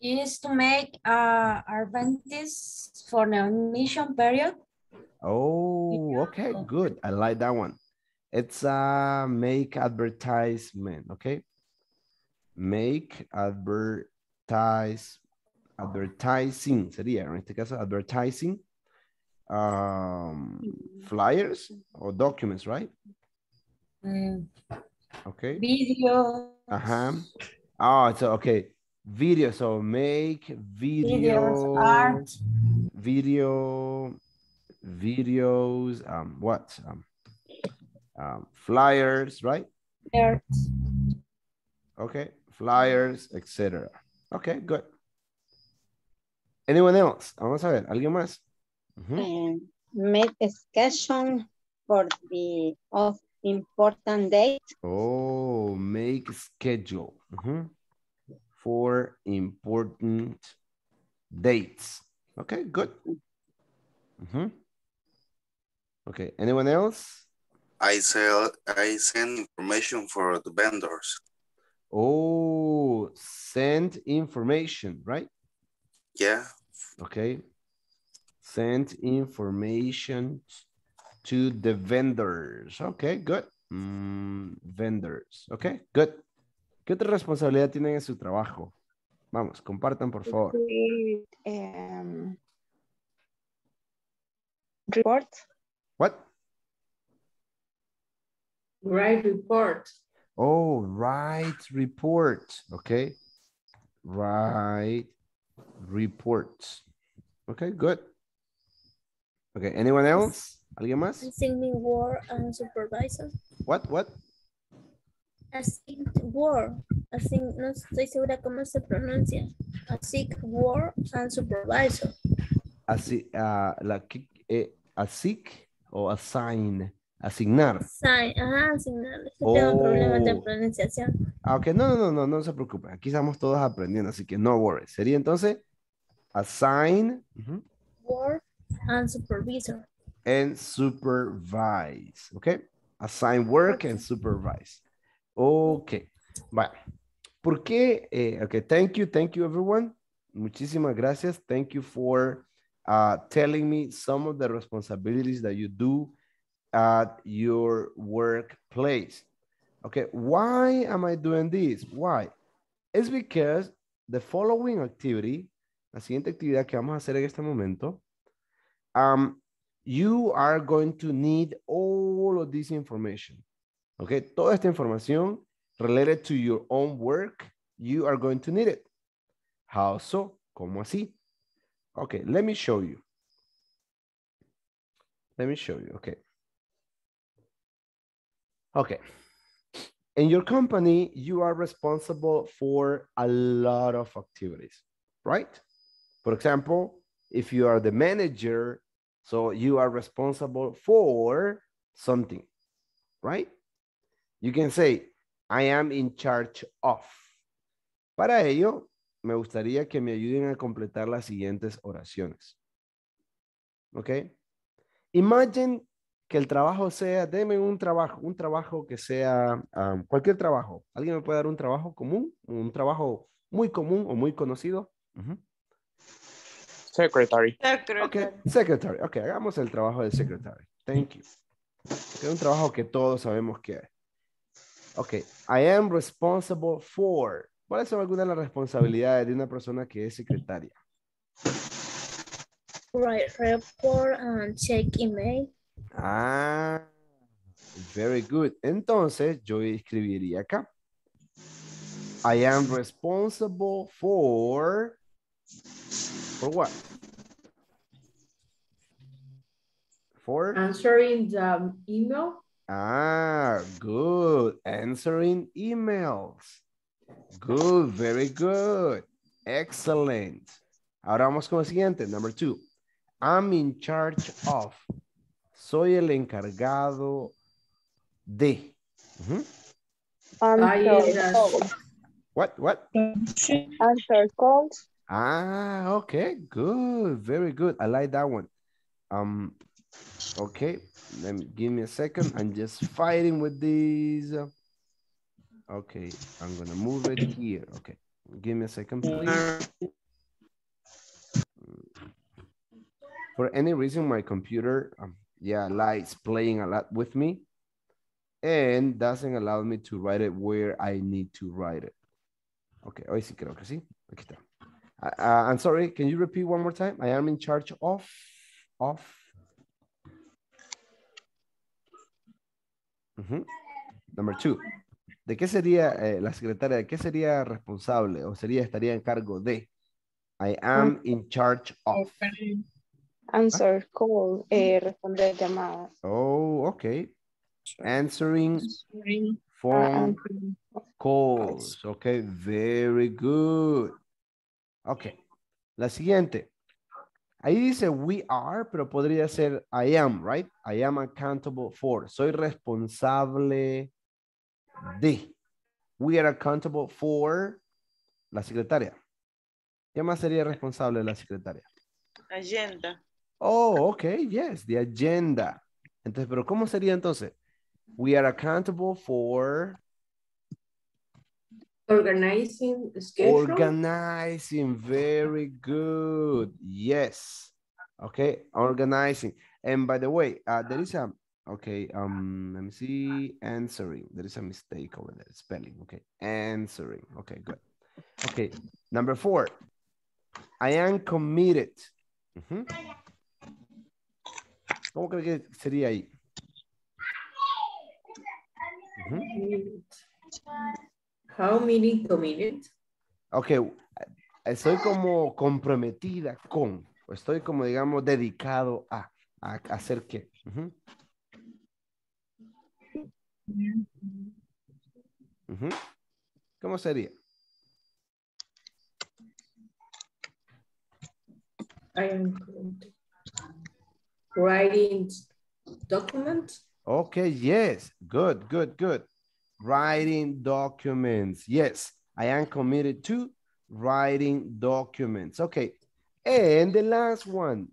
Is to make advances for the admission period. Oh, okay, good. I like that one. It's make advertisement, okay? Make advertising sería, en este caso, advertising flyers or documents, right? Okay. Video. Ajá. Oh, so, okay. Video, so make videos, art. Videos, what? Flyers, right? Flyers. Okay, flyers, etc. Okay, good. Anyone else? Vamos a ver, ¿alguien más? Uh-huh. Make a schedule for the of important date. Oh, make schedule. Uh-huh. For important dates. Okay, good. Mm-hmm. Okay, anyone else? I send information for the vendors. Oh, send information, right? Yeah. Okay. Send information to the vendors. Okay, good. Vendors. Okay, good. ¿Qué otra responsabilidad tienen en su trabajo? Vamos, compartan, por favor. Report. What? Write report. Oh, write report. Okay. Write report. Okay, good. Okay, anyone else? ¿Alguien más? Assigning work and supervisor. What? Assign work. Assign, no estoy segura cómo se pronuncia. Assign work and supervisor. Así, la que... assign, asignar. Assign, ajá, asignar. Oh. Tengo problemas de pronunciación. Ok, no se preocupen. Aquí estamos todos aprendiendo, así que no worries. Sería entonces assign. Uh-huh. Work and supervisor. And supervise, ok. Assign work and supervise. Ok, vale. ¿Por qué? Ok, thank you everyone. Muchísimas gracias. Thank you for... telling me some of the responsibilities that you do at your workplace. Okay, why am I doing this? Why? It's because the following activity, la siguiente actividad que vamos a hacer en este momento, you are going to need all of this information. Okay, toda esta información related to your own work, you are going to need it. How so? ¿Cómo así? Okay, let me show you. Okay. Okay. In your company, you are responsible for a lot of activities, right? For example, if you are the manager, So you are responsible for something, right? You can say, I am in charge of. Para ello, me gustaría que me ayuden a completar las siguientes oraciones. ¿Ok? Imagine que el trabajo sea, denme un trabajo que sea, cualquier trabajo. ¿Alguien me puede dar un trabajo común? ¿Un trabajo muy común o muy conocido? Uh-huh. Secretary. Okay. Secretary. Ok, hagamos el trabajo de secretary. Thank you. Es un trabajo que todos sabemos que hay. Ok, I am responsible for. ¿Cuáles son algunas de las responsabilidades de una persona que es secretaria? Write report and check email. Ah, very good. Entonces, yo escribiría acá. I am responsible for... For what? For? Answering the email. Ah, good. Answering emails. Good, very good. Excellent. Ahora vamos con el siguiente, number 2. I'm in charge of. Soy el encargado de. Uh-huh. What? Answer calls. Ah, okay, good, very good. I like that one. Okay, give me a second. I'm just fighting with these. Okay, I'm gonna move it here. Okay, give me a second, please. For any reason, my computer, likes playing a lot with me and doesn't allow me to write it where I need to write it. Okay, hoy sí creo que sí. Aquí está. I'm sorry, can you repeat one more time? I am in charge of. Uh-huh. Number 2. ¿De qué sería la secretaria? ¿De qué sería responsable? ¿O estaría en cargo de? I am in charge of. Answer call, responder llamadas. Oh, okay. Answering phone calls. Okay, very good. Ok, la siguiente. Ahí dice we are, pero podría ser I am, right? I am accountable for. Soy responsable de. We are accountable for la secretaria. ¿Qué más sería responsable de la secretaria? Agenda. Oh, ok, yes, the agenda. Entonces, pero ¿cómo sería entonces? We are accountable for... Organizing schedule. Organizing, very good. Yes. Okay, organizing. And by the way, there is a, okay, let me see, answering. There is a mistake over there, spelling. Okay, answering. Okay, good. Okay, number 4. I am committed. Uh-huh. ¿Cómo creo que sería ahí? Uh-huh. How many committed? Ok, estoy como comprometida con, estoy como, digamos, dedicado a hacer qué. Uh-huh. Uh-huh. ¿Cómo sería? I am writing documents. Ok, yes, good. Writing documents. Yes, I am committed to writing documents. Okay, and the last one,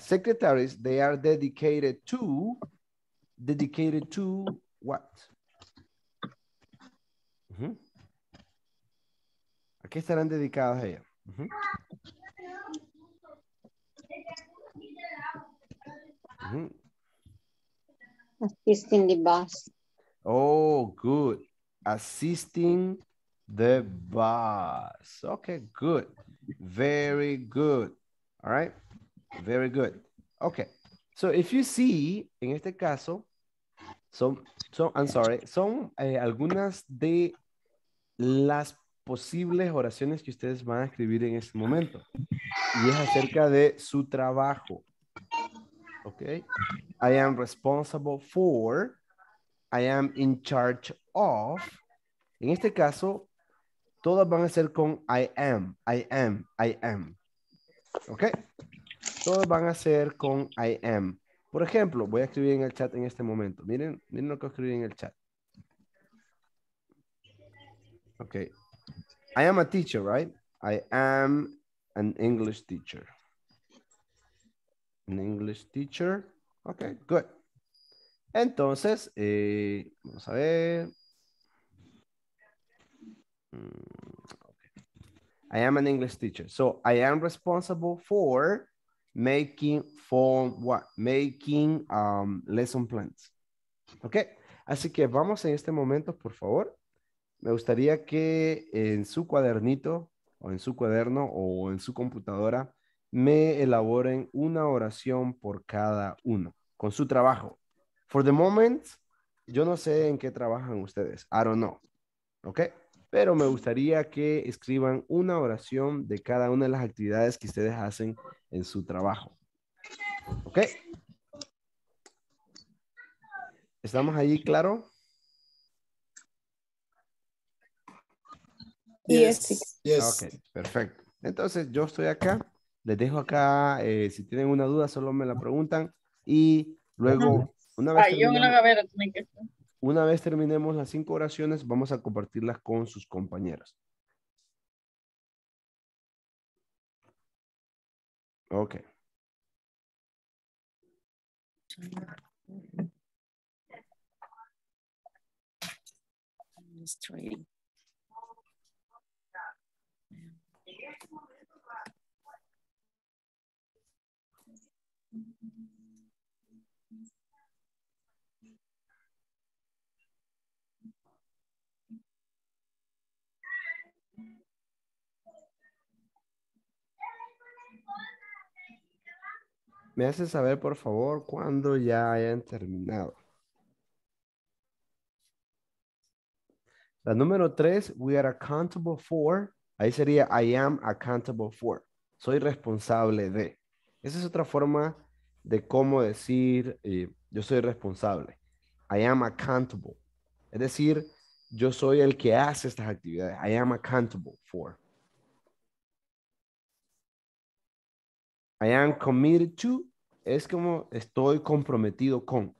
secretaries, they are dedicated to what? Uh-huh. ¿A qué estarán dedicados ellos? Uh-huh. Uh-huh. Assisting the boss. Oh, good. Assisting the boss. Okay, good. Very good. All right. Very good. Okay. So if you see, en este caso, son algunas de las posibles oraciones que ustedes van a escribir en este momento. Y es acerca de su trabajo. Okay. I am responsible for... I am in charge of. En este caso, todas van a ser con I am, I am, I am. ¿Ok? todos van a ser con I am. Por ejemplo, voy a escribir en el chat en este momento. Miren, miren lo que escribí en el chat. Ok. I am a teacher, right? I am an English teacher. An English teacher. Ok, good. Entonces, vamos a ver. Okay. I am an English teacher. So, I am responsible for making lesson plans. Ok, así que vamos en este momento, por favor. Me gustaría que en su cuadernito o en su cuaderno o en su computadora me elaboren una oración por cada uno con su trabajo. For the moment, yo no sé en qué trabajan ustedes. I don't know. Ok, pero me gustaría que escriban una oración de cada una de las actividades que ustedes hacen en su trabajo. Ok. ¿Estamos allí, claro? Yes. Yes. Ok, perfecto. Entonces yo estoy acá, les dejo acá, si tienen una duda solo me la preguntan y luego una vez terminemos las 5 oraciones vamos a compartirlas con sus compañeros. Ok. Me hace saber, por favor, cuando ya hayan terminado. La número 3, we are accountable for. Ahí sería I am accountable for. Soy responsable de. Esa es otra forma de cómo decir yo soy responsable. I am accountable. Es decir, yo soy el que hace estas actividades. I am accountable for. I am committed to. Es como estoy comprometido con.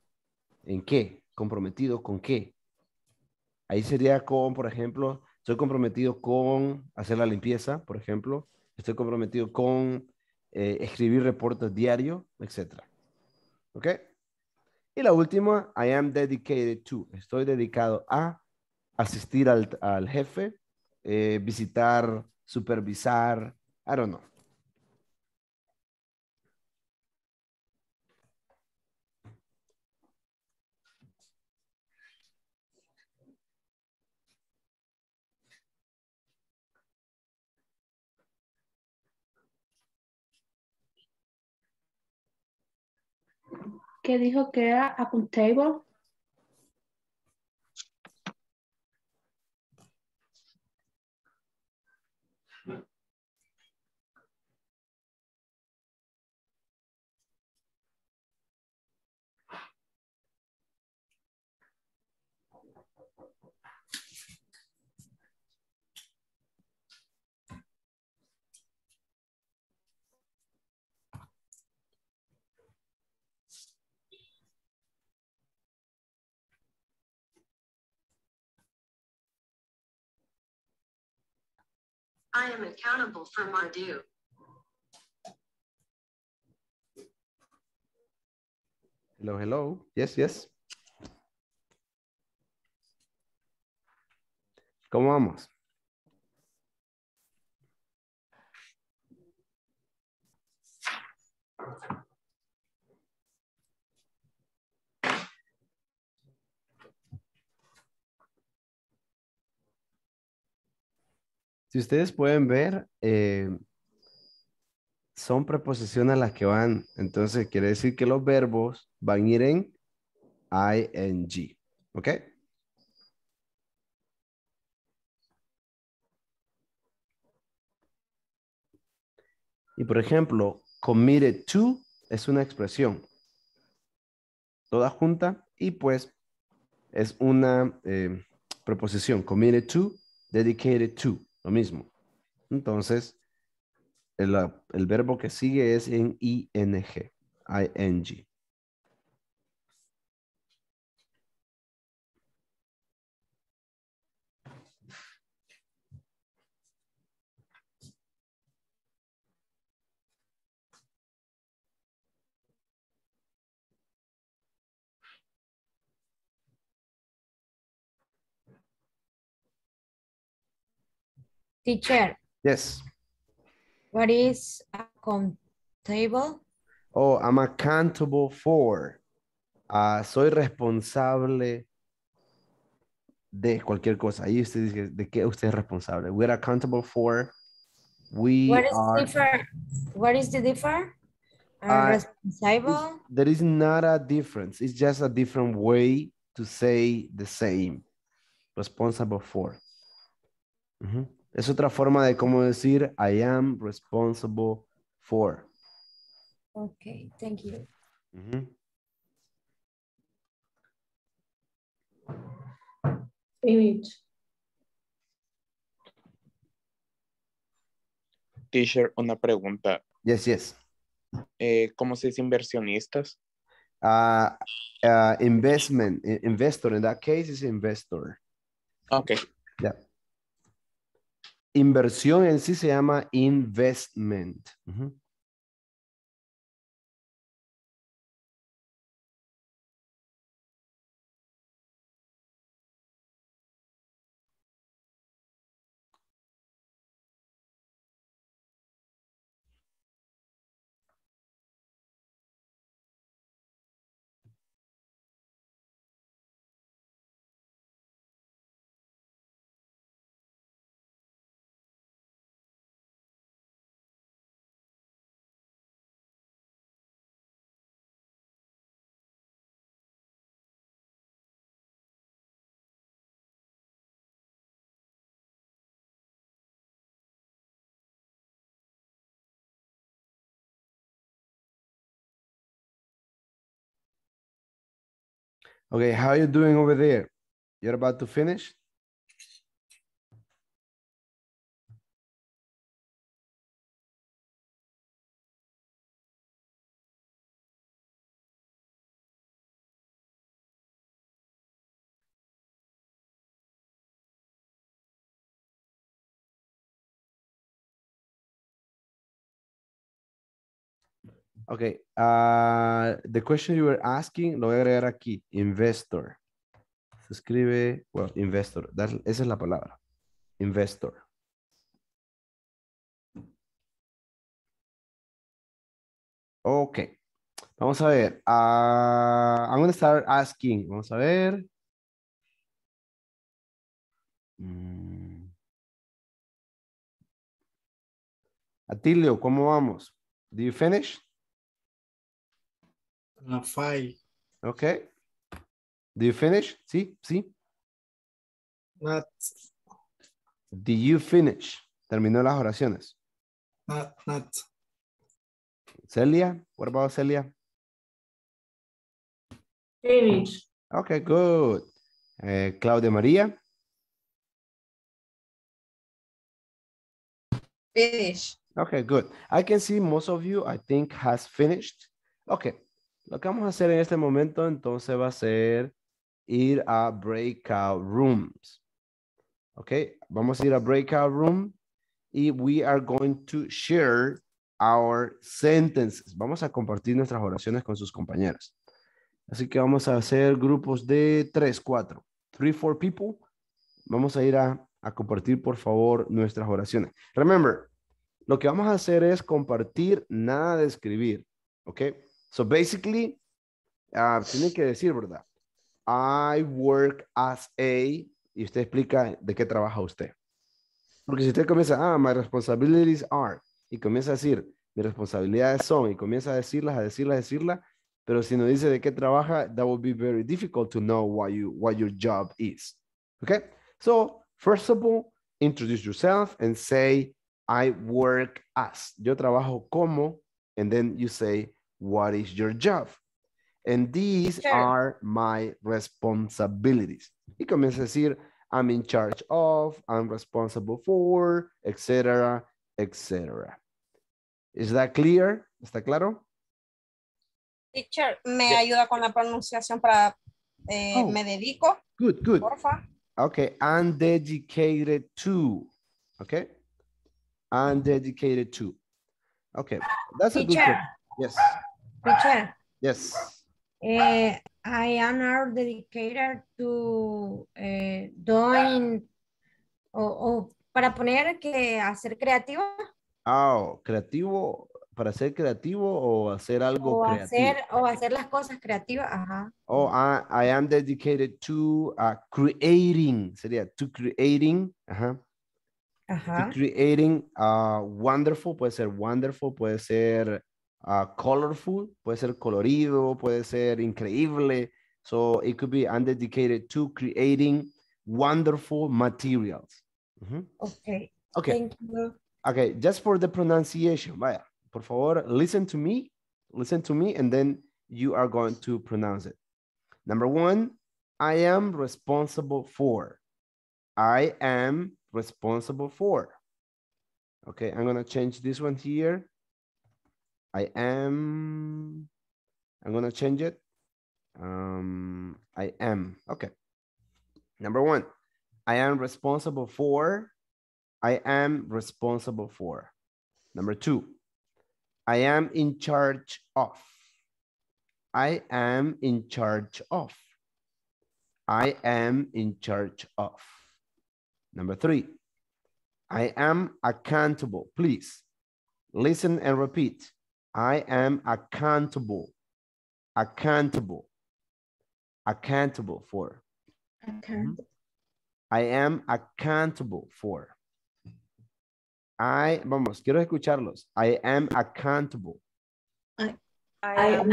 ¿En qué? ¿Comprometido con qué? Ahí sería con, por ejemplo, estoy comprometido con hacer la limpieza, por ejemplo. Estoy comprometido con escribir reportes diarios, etc. ¿Ok? Y la última, I am dedicated to. Estoy dedicado a asistir al jefe, visitar, supervisar, I don't know. ¿Qué dijo que era accountable? I am accountable for my due. Hello, hello. Yes, yes. ¿Cómo vamos? Si ustedes pueden ver, son preposiciones las que van. Entonces, quiere decir que los verbos van a ir en ing. ¿Ok? Y por ejemplo, committed to es una expresión toda junta y pues es una preposición. Committed to, dedicated to. Lo mismo. Entonces, el verbo que sigue es en ing. Teacher. Yes. What is accountable? Oh, I'm accountable for. Soy responsable de cualquier cosa. Ahí usted dice, ¿de qué usted es responsable? We're accountable for. What is the difference? Responsible? There is not a difference. It's just a different way to say the same. Responsible for. Mm-hmm. Es otra forma de cómo decir I am responsible for. Okay, thank you. Mm-hmm. Finish. Teacher, una pregunta. Yes, yes. ¿Cómo se dice inversionistas? Investor. In that case, is investor. Okay. Yeah. Inversión en sí se llama investment. Uh-huh. Okay, how are you doing over there? You're about to finish? Okay, the question you were asking, lo voy a agregar aquí, investor. Se escribe, well, investor, esa es la palabra, investor. Okay, vamos a ver. I'm going to start asking, vamos a ver. Atilio, ¿cómo vamos? Do you finish? Five. Okay. Do you finish? Sí, sí. Not. Do you finish? Terminó las oraciones. Not. Celia, what about Celia? Finish. Okay, good. Claudia Maria? Finish. Okay, good. I can see most of you, I think, has finished. Okay. Lo que vamos a hacer en este momento, entonces, va a ser ir a breakout rooms. Okay, vamos a ir a breakout room y we are going to share our sentences. Vamos a compartir nuestras oraciones con sus compañeros. Así que vamos a hacer grupos de 3, 4. 3, 4 people. Vamos a ir a compartir, por favor, nuestras oraciones. Remember, lo que vamos a hacer es compartir, nada de escribir. Okay. So basically, tiene que decir, ¿verdad? I work as a, y usted explica de qué trabaja usted. Porque si usted comienza, my responsibilities are, y comienza a decir, mis responsabilidades son, y comienza a decirlas, pero si no dice de qué trabaja, that would be very difficult to know what your job is. Okay? So, first of all, introduce yourself and say, I work as. Yo trabajo como, and then you say, what is your job? And these are my responsibilities. Y comienza a decir, I'm in charge of, I'm responsible for, etc., etc. Is that clear? ¿Está claro? Teacher, ¿me ayuda con la pronunciación para me dedico? Good, good. Porfa. Okay, I'm dedicated to. Okay. I'm dedicated to. Okay, that's a good one. Yes. Teacher. Yes. I am now dedicated to doing para poner que hacer creativo. Oh, creativo. Para ser creativo o hacer algo creativo. O hacer las cosas creativas. Ajá. Oh, I am dedicated to creating. Sería to creating. Ajá. Ajá. To creating wonderful. Puede ser wonderful. Puede ser colorful. Puede ser colorido. Puede ser increíble. So it could be I'm dedicated to creating wonderful materials. Uh-huh. Okay. Okay. Thank you. Okay. Just for the pronunciation. Vaya. Por favor, listen to me, and then you are going to pronounce it. Number one, I am responsible for. I am responsible for. Okay, I'm gonna change this one here. I'm gonna change it. I am, okay. Number one, I am responsible for. I am responsible for. Number two, I am in charge of. I am in charge of. I am in charge of. Number three, I am accountable. Please listen and repeat. I am accountable. Accountable. Accountable for. Accountable. I am accountable for. Vamos, quiero escucharlos. I am accountable. I am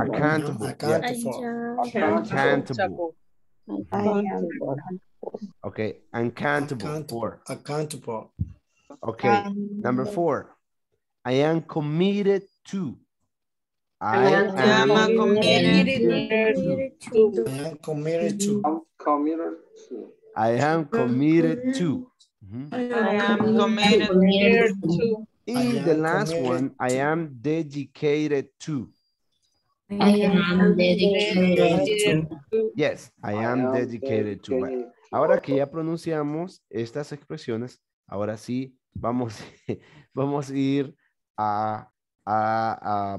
accountable. Okay, accountable. Okay, number four. I am committed to. I am committed to. Mm-hmm. I am committed to. In the last one, I am dedicated to. I am dedicated to. Yes, I am dedicated to. Bueno, ahora que ya pronunciamos estas expresiones, ahora sí vamos, vamos a ir a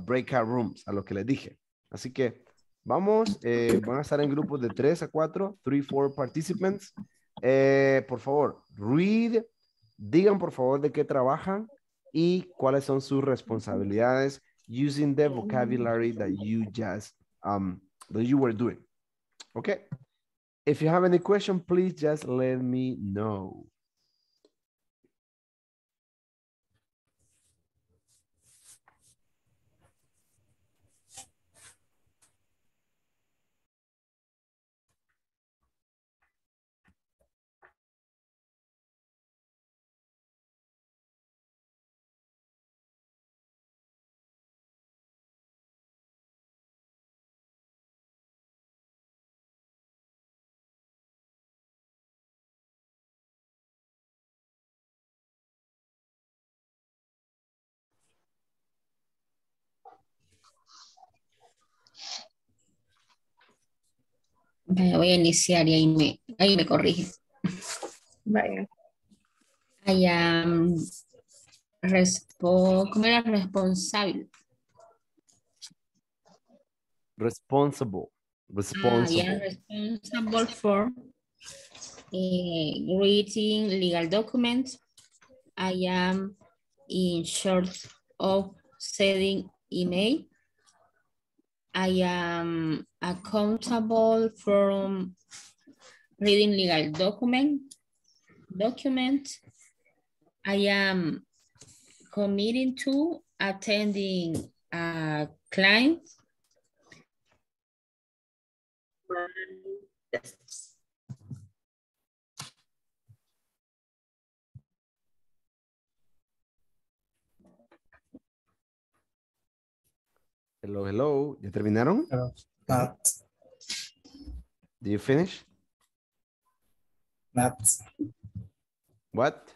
breakout rooms, a lo que les dije. Así que vamos, van a estar en grupos de 3 a 4, 3-4 participants. Por favor, read, digan por favor de qué trabajan y cuáles son sus responsabilidades using the vocabulary that you just, that you were doing. Okay. If you have any question, please just let me know. Voy a iniciar y ahí me corrige. Vaya. I am responsable. Responsible. Responsible. I am responsible for reading legal documents. I am in charge of sending email. I am accountable for reading legal documents. I am committed to attending a client. Hello, hello. ¿Ya terminaron? Not. Did you finish? Not. What?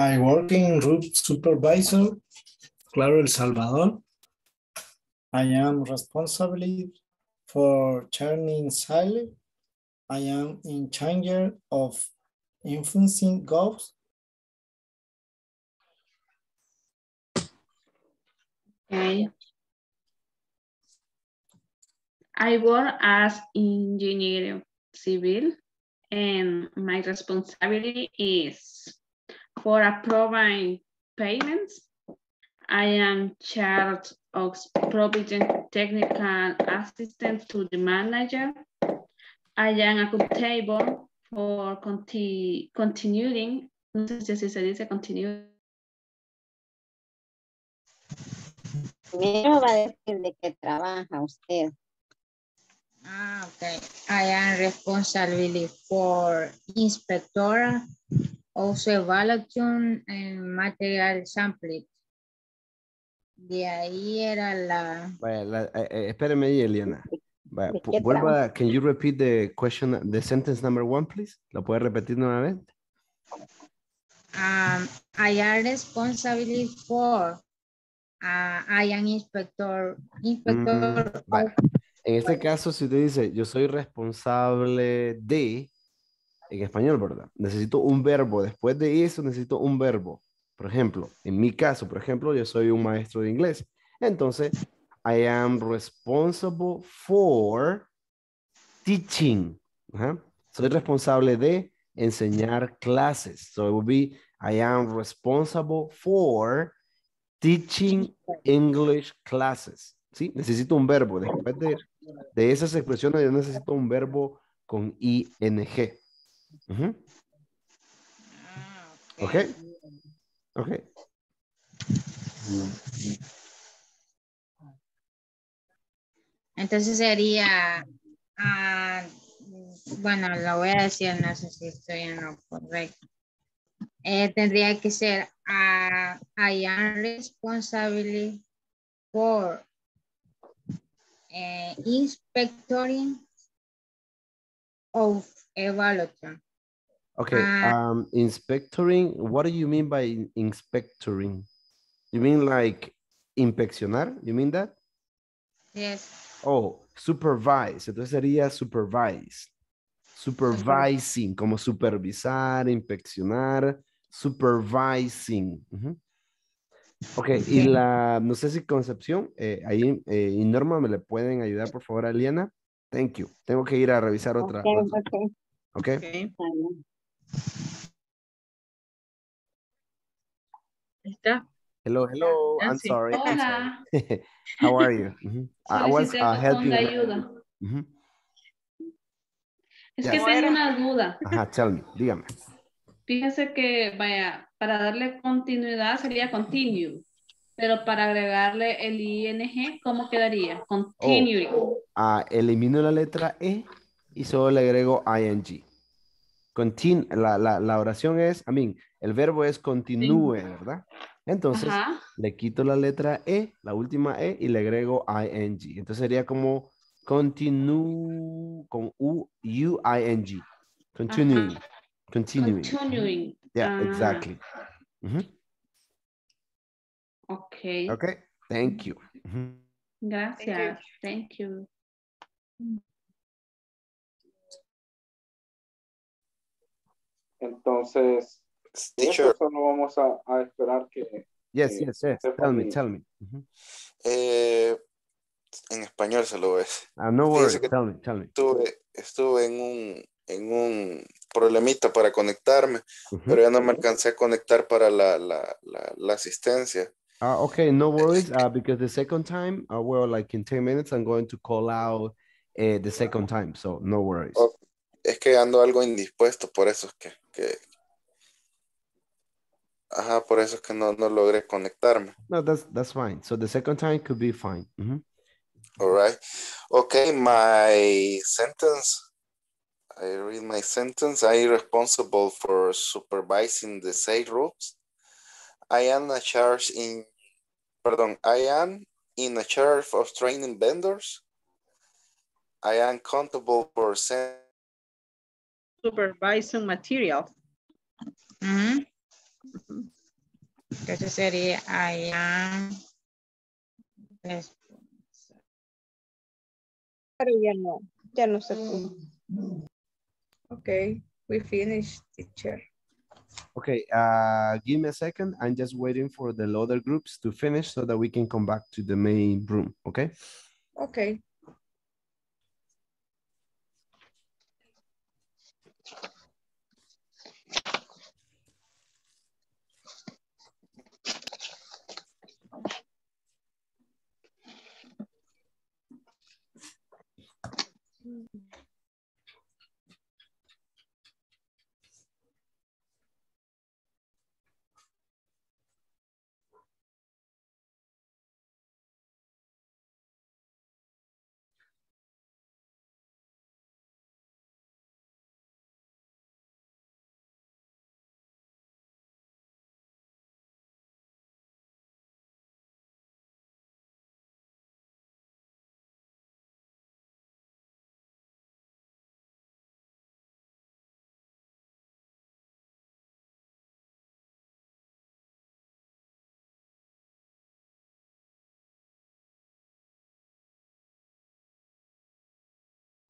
I work in Group Supervisor, Claro, El Salvador. I am responsible for churning silage. I am in charge of influencing goals. Okay. I work as engineer civil, and my responsibility is for approving payments. I am charged of providing technical assistance to the manager. I am accountable for continuing. No sé si se dice continue. Primero va a decir de qué trabaja usted. Ah, okay. I am responsible for inspector, also evaluation and material sampling. De ahí era la... Vaya, espéreme ahí, Eliana. Vaya, vuelva, can you repeat the question, the sentence number one, please? ¿Lo puede repetir nuevamente? I am responsible for... I am inspector... En este caso, si usted dice, yo soy responsable de, en español, ¿verdad? Necesito un verbo. Después de eso, necesito un verbo. Por ejemplo, en mi caso, por ejemplo, yo soy un maestro de inglés. Entonces, I am responsible for teaching. Ajá. Soy responsable de enseñar clases. So it would be, I am responsible for teaching English classes. ¿Sí? Necesito un verbo. Después de esas expresiones, yo necesito un verbo con ing. Uh-huh. Ok. Ok. Entonces sería, bueno, lo voy a decir, no sé si estoy en lo correcto. Tendría que ser, I am responsible for inspectoring of evaluation. Okay, inspectoring, what do you mean by inspectoring? You mean like inspeccionar? You mean that? Yes. Oh, supervise. Entonces sería supervise. Supervising, como supervisar, inspeccionar, supervising. Uh-huh. Ok, y la, no sé si Concepción, ahí, y Norma, ¿me le pueden ayudar, por favor, a Eliana? Thank you. Tengo que ir a revisar otra. Ok. Okay. ¿Está? Hello, hello. I'm sorry. Hola. I'm sorry. How are you? Mm-hmm. I was helping. Mm-hmm. Es yes. Que tengo una duda. Ajá, tell me, dígame. Fíjense que, vaya, para darle continuidad sería continue, pero para agregarle el ing, ¿cómo quedaría? Continuing. Elimino la letra E y solo le agrego ing. La oración es, el verbo es continúe, ¿verdad? Entonces, ajá, le quito la letra E, la última E, y le agrego ing. Entonces sería como continue, con U-I-N-G. Continuing. Ajá. Continuing. Yeah, exactly. Mm-hmm. Okay. Okay, thank you. Mm-hmm. Gracias, thank you. Entonces, teacher, solo vamos a esperar que... Yes, yes, yes, tell me. Mm-hmm. En español se lo ves. No worries, tell me. Estuve en un problemita para conectarme, uh-huh, pero ya no me alcancé a conectar para la asistencia. Okay, no worries, because the second time, well, like in 10 minutes, I'm going to call out the second time, so no worries. Okay. Es que ando algo indispuesto, por eso es que... Ajá, por eso es que no logré conectarme. No, that's fine. So the second time could be fine. Mm-hmm. All right. Okay, my sentence... I read my sentence. I am responsible for supervising the sales routes. I am in charge of training vendors. I am accountable for supervising material. Mm-hmm. Entonces sería I am responsable. Pero ya no se pudo. Ok, we finished, teacher. Okay, give me a second. I'm just waiting for the other groups to finish so that we can come back to the main room, okay? Okay.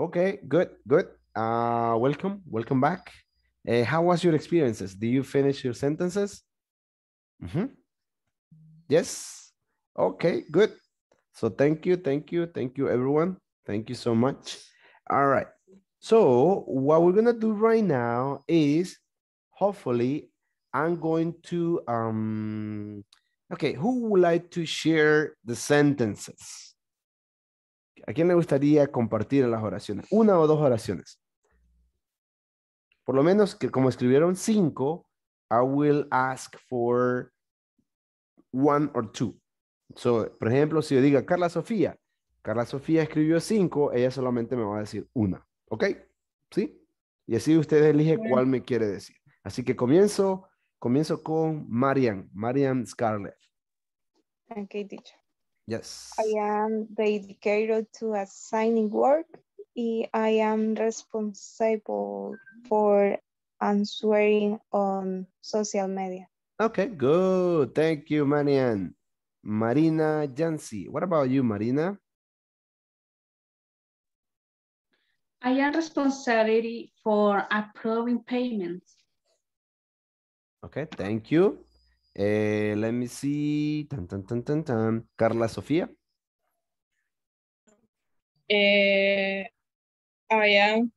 Okay, good. Welcome back. How was your experiences? Did you finish your sentences? Mm-hmm. Yes. Okay, good. So thank you everyone. Thank you so much. All right. So what we're gonna do right now is, hopefully, I'm going to okay. Who would like to share the sentences? ¿A quién le gustaría compartir las oraciones? Una o dos oraciones. Por lo menos que como escribieron 5, I will ask for 1 or 2. So, por ejemplo, si yo diga Carla Sofía escribió 5, ella solamente me va a decir 1. ¿Ok? ¿Sí? Y así usted elige cuál me quiere decir. Así que comienzo con Marian Scarlett. Ok, dicho. Yes. I am dedicated to assigning work. I am responsible for answering on social media. Okay, good. Thank you, Marian. Marina Jansi. What about you, Marina? I am responsible for approving payments. Okay, thank you. Let me see. Carla Sofía. I am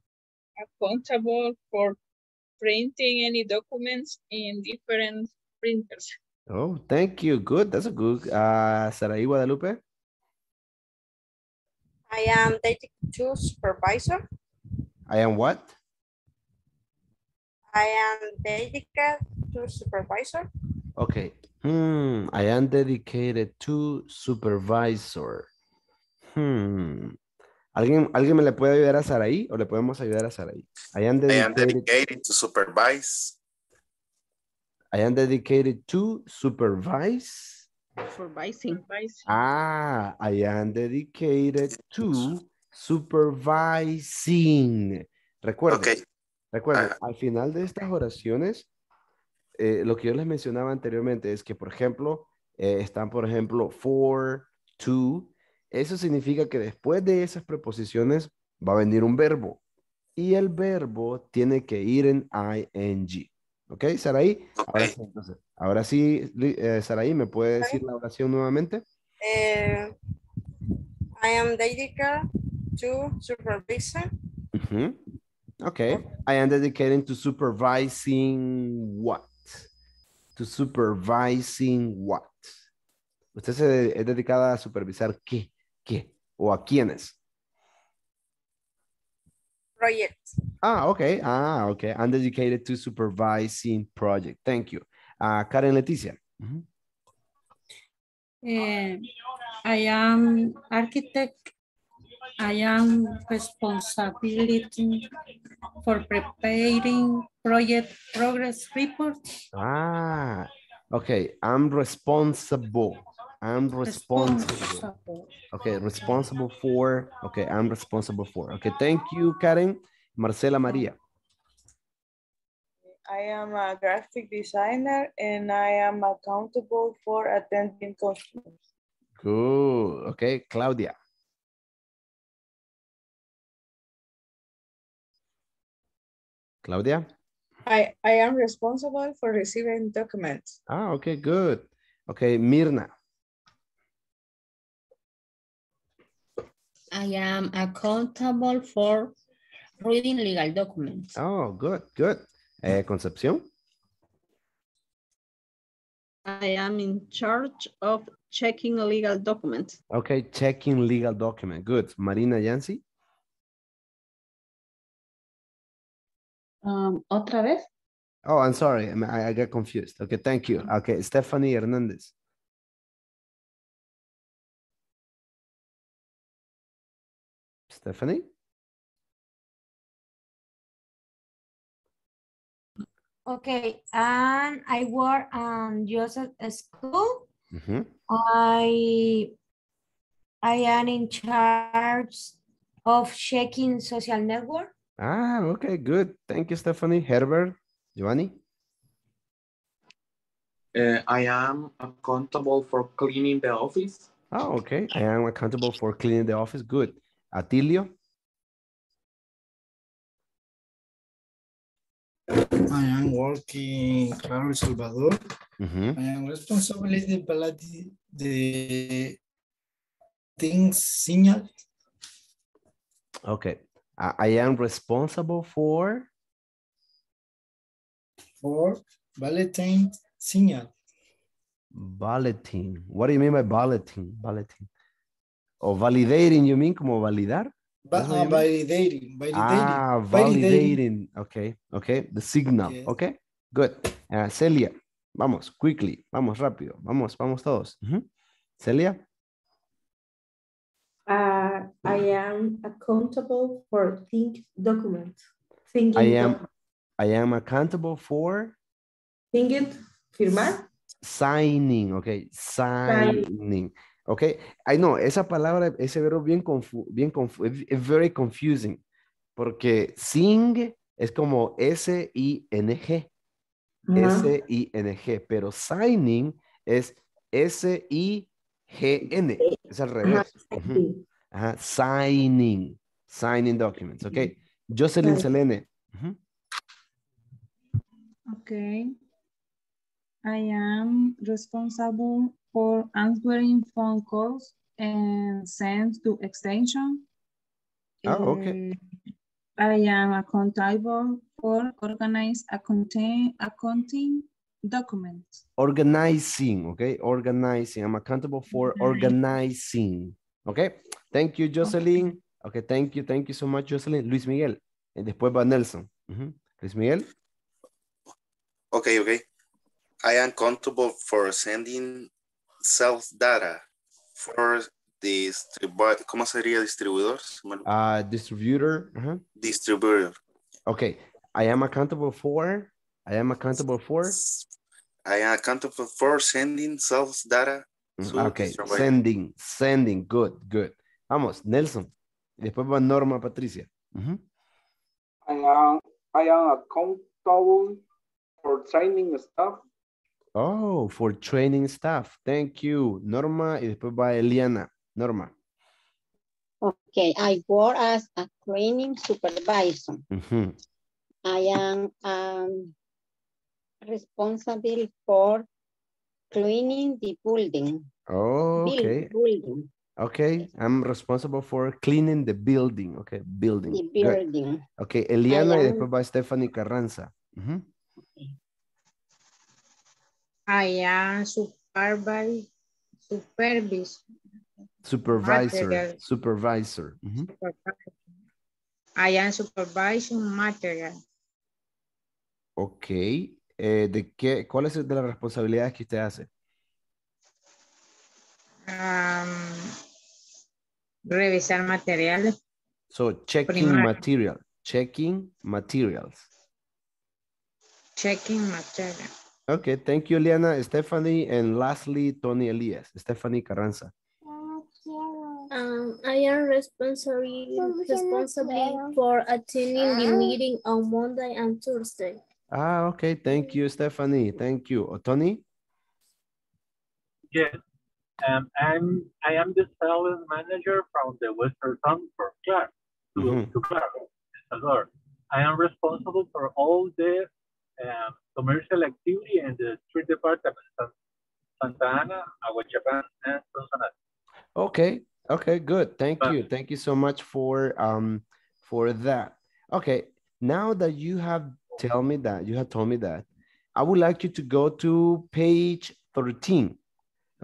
accountable for printing any documents in different printers. Oh, thank you. Good. That's a good. Sarai Guadalupe. I am data supervisor. I am what? I am data supervisor. Okay. I am dedicated to supervisor. ¿Alguien me le puede ayudar a Saraí o le podemos ayudar a Saraí? I am dedicated to supervise. I am dedicated to supervise. Supervising. Ah, I am dedicated to supervising. Recuerden, al final de estas oraciones, lo que yo les mencionaba anteriormente es que, por ejemplo, están, por ejemplo, for, to. Eso significa que después de esas preposiciones va a venir un verbo. Y el verbo tiene que ir en ing. ¿Ok, Saraí? Okay. Ahora sí, Saraí, ¿me puede decir la oración nuevamente? I am dedicated to supervising. Okay. I am dedicated to supervising what? To supervising what? ¿Usted es dedicada a supervisar qué? ¿Qué? ¿O a quiénes? Projects. Ah, okay. I'm dedicated to supervising project. Thank you. Karen Leticia. I am architect. I am responsibility for preparing project progress reports. Ah, okay. I'm responsible. Okay, responsible for. Okay, I'm responsible for. Okay, thank you, Karen. Marcela Maria. I am a graphic designer and I am accountable for attending customers. Cool. Okay, Claudia. Claudia? I am responsible for receiving documents. Ah, okay, good. Okay, Mirna. I am accountable for reading legal documents. Oh, good, good. Concepción? I am in charge of checking legal documents. Okay, checking legal document. Good. Marina Yancy? ¿Otra vez? Oh, I'm sorry. I got confused. Okay, thank you. Okay, Stephanie Hernandez. Stephanie? Okay, and I work at Joseph School. Mm-hmm. I am in charge of checking social network. Ah, okay, good. Thank you, Stephanie. Herbert, Giovanni? I am accountable for cleaning the office. Oh, okay. I am accountable for cleaning the office. Good. Atilio? I am working in Salvador. Mm-hmm. I am responsible for the things signal. Okay. I am responsible for bulletin signal. Bulletin. What do you mean by bulletin? Bulletin. Or validating, you mean como validar? Validating. Ah, validating. Okay, okay. The signal. Yes. Okay, good. Celia, vamos, quickly. Vamos, rápido. Vamos todos. Uh-huh. Celia? I am accountable for thinking. I am accountable for thinking, firmar. Signing, okay. Signing. Okay, I know, esa palabra, ese verbo es very confusing, porque sing es como S-I-N-G, S-I-N-G, pero signing es S-I-G-N, es al revés. Uh-huh. Ajá, signing documents, okay. Jocelyn Selene. Uh-huh. Okay, I am responsible for answering phone calls and sent to extension. Oh, okay. I am accountable for organizing accounting documents. Organizing, okay? Organizing. I'm accountable for organizing. Okay? Thank you, Jocelyn. Okay, thank you. Thank you so much, Jocelyn. Luis Miguel. Y después va Nelson. Uh-huh. Luis Miguel. Okay, okay. I am accountable for sending self-data for the ¿cómo sería distribuidor? Distributor. Uh-huh. Distributor. Okay. I am accountable for sending self-data. Okay. Sending. Good, good. Vamos, Nelson. Después va Norma Patricia. Uh-huh. I am accountable for training staff. Oh, for training staff. Thank you, Norma. Y después va Eliana. Norma. Okay, I work as a training supervisor. Mm-hmm. I am responsible for cleaning the building. Oh, okay. Building. Okay, I'm responsible for cleaning the building. Okay, building. The building. Good. Okay, Eliana y después va Stephanie Carranza. Mm-hmm. Okay. I am supervisor. Mm-hmm. I am supervising material. Ok. ¿Cuál es de las responsabilidades que usted hace? Revisar materiales. So, checking materials. Okay, thank you, Liana, Stephanie, and lastly, Tony Elías. Stephanie Carranza. I am responsible for attending the meeting on Monday and Thursday. Ah, okay. Thank you, Stephanie. Thank you. Tony? Yes. I am the sales manager from the Western Town for Clark, to Clark, Salvador. I am responsible for all the commercial activity in the street department, Santa Ana, Aguachapan, and Sonsonate. Okay. Okay, good. Thank you. Thank you so much for that. Okay. Now that you have told me that, I would like you to go to page 13.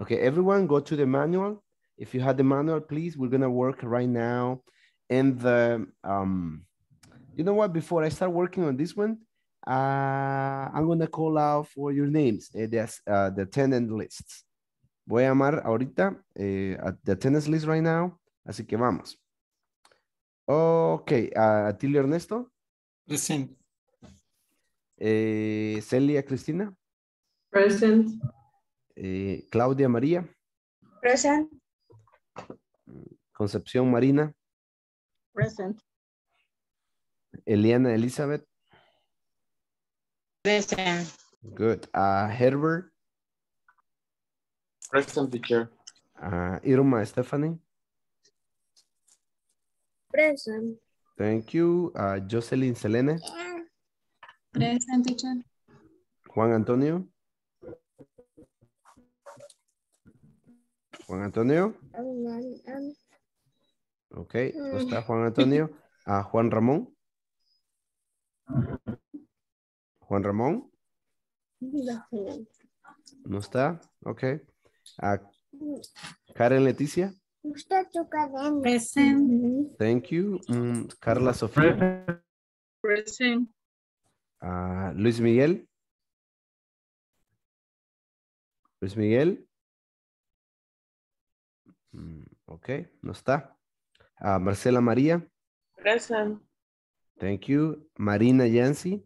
Okay, everyone go to the manual. If you have the manual, please, we're gonna work right now. And the, you know what, before I start working on this one, I'm gonna call out for your names, the attendance lists. Voy a llamar ahorita at the attendance list right now. Así que vamos. Okay, Atilio Ernesto. Present. Celia Cristina. Present. Claudia María. Present. Concepción Marina. Present. Eliana Elizabeth. Present. Good. Herbert. Present, teacher. Irma Stephanie. Present. Thank you. Jocelyn Selene. Present, teacher. Juan Antonio. Juan Antonio. Okay, está Juan Antonio. Juan Ramón. Juan Ramón. No está. Okay. Karen Leticia. Present. Thank you. Carla Sofía. Present. Luis Miguel. Luis Miguel. Ok, no está. Marcela María. Present. Thank you. Marina Yancy.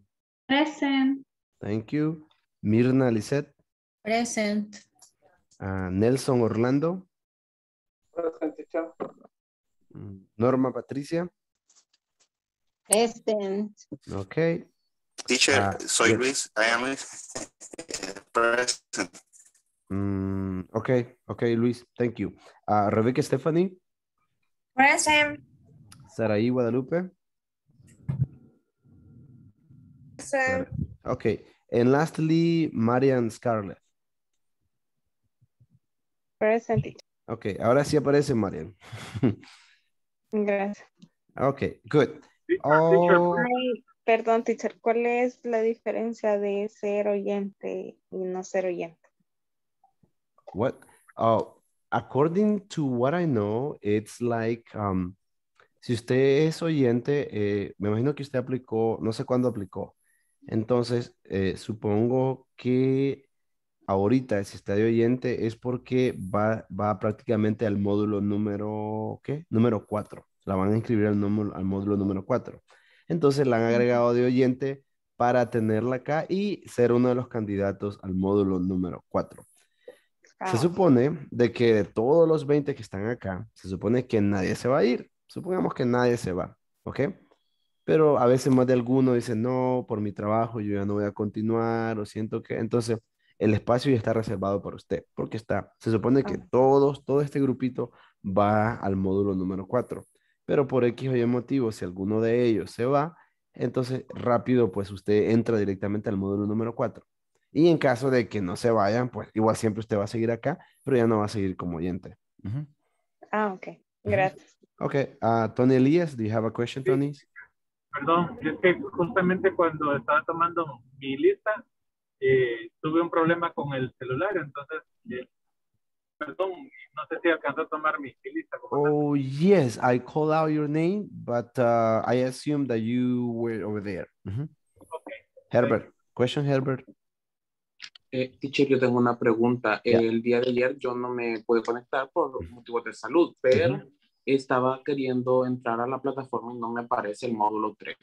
Present. Thank you. Mirna Lisette. Present. Nelson Orlando. Present, teacher. Norma Patricia. Present. Ok. Teacher, soy Luis. I am Luis. Present. Okay, Luis, thank you. Rebecca Stephanie. Present. Saraí Guadalupe. Present. Okay, and lastly, Marian Scarlett. Present. Okay, ahora sí aparece Marian. Gracias. Okay, good. Perdón, teacher, ¿cuál es la diferencia de ser oyente y no ser oyente? What? Oh, according to what I know, it's like, si usted es oyente, me imagino que usted aplicó, no sé cuándo aplicó. Entonces, supongo que ahorita, si está de oyente, es porque va prácticamente al módulo número, ¿qué? Número 4. La van a inscribir al módulo número 4. Entonces, la han agregado de oyente para tenerla acá y ser uno de los candidatos al módulo número 4. Se supone de que de todos los 20 que están acá, se supone que nadie se va a ir. Supongamos que nadie se va, ¿ok? Pero a veces más de alguno dice, no, por mi trabajo yo ya no voy a continuar, o siento que... Entonces, el espacio ya está reservado para usted, porque se supone que todo este grupito va al módulo número 4. Pero por X o Y motivo, si alguno de ellos se va, entonces rápido pues usted entra directamente al módulo número 4. Y en caso de que no se vayan, pues igual siempre usted va a seguir acá, pero ya no va a seguir como oyente. Uh-huh. Ok. Gracias. Ok. Tony Elías, do you have a question, Tony? Sí. Perdón, es que justamente cuando estaba tomando mi lista, tuve un problema con el celular, entonces, perdón, no sé si alcanzó a tomar mi lista. Oh, yes, I called out your name, but I assumed that you were over there. Uh-huh. Okay. Herbert, question, Herbert. Teacher, yo tengo una pregunta. Yeah. El día de ayer yo no me pude conectar por motivos de salud, pero estaba queriendo entrar a la plataforma y no me aparece el módulo 3.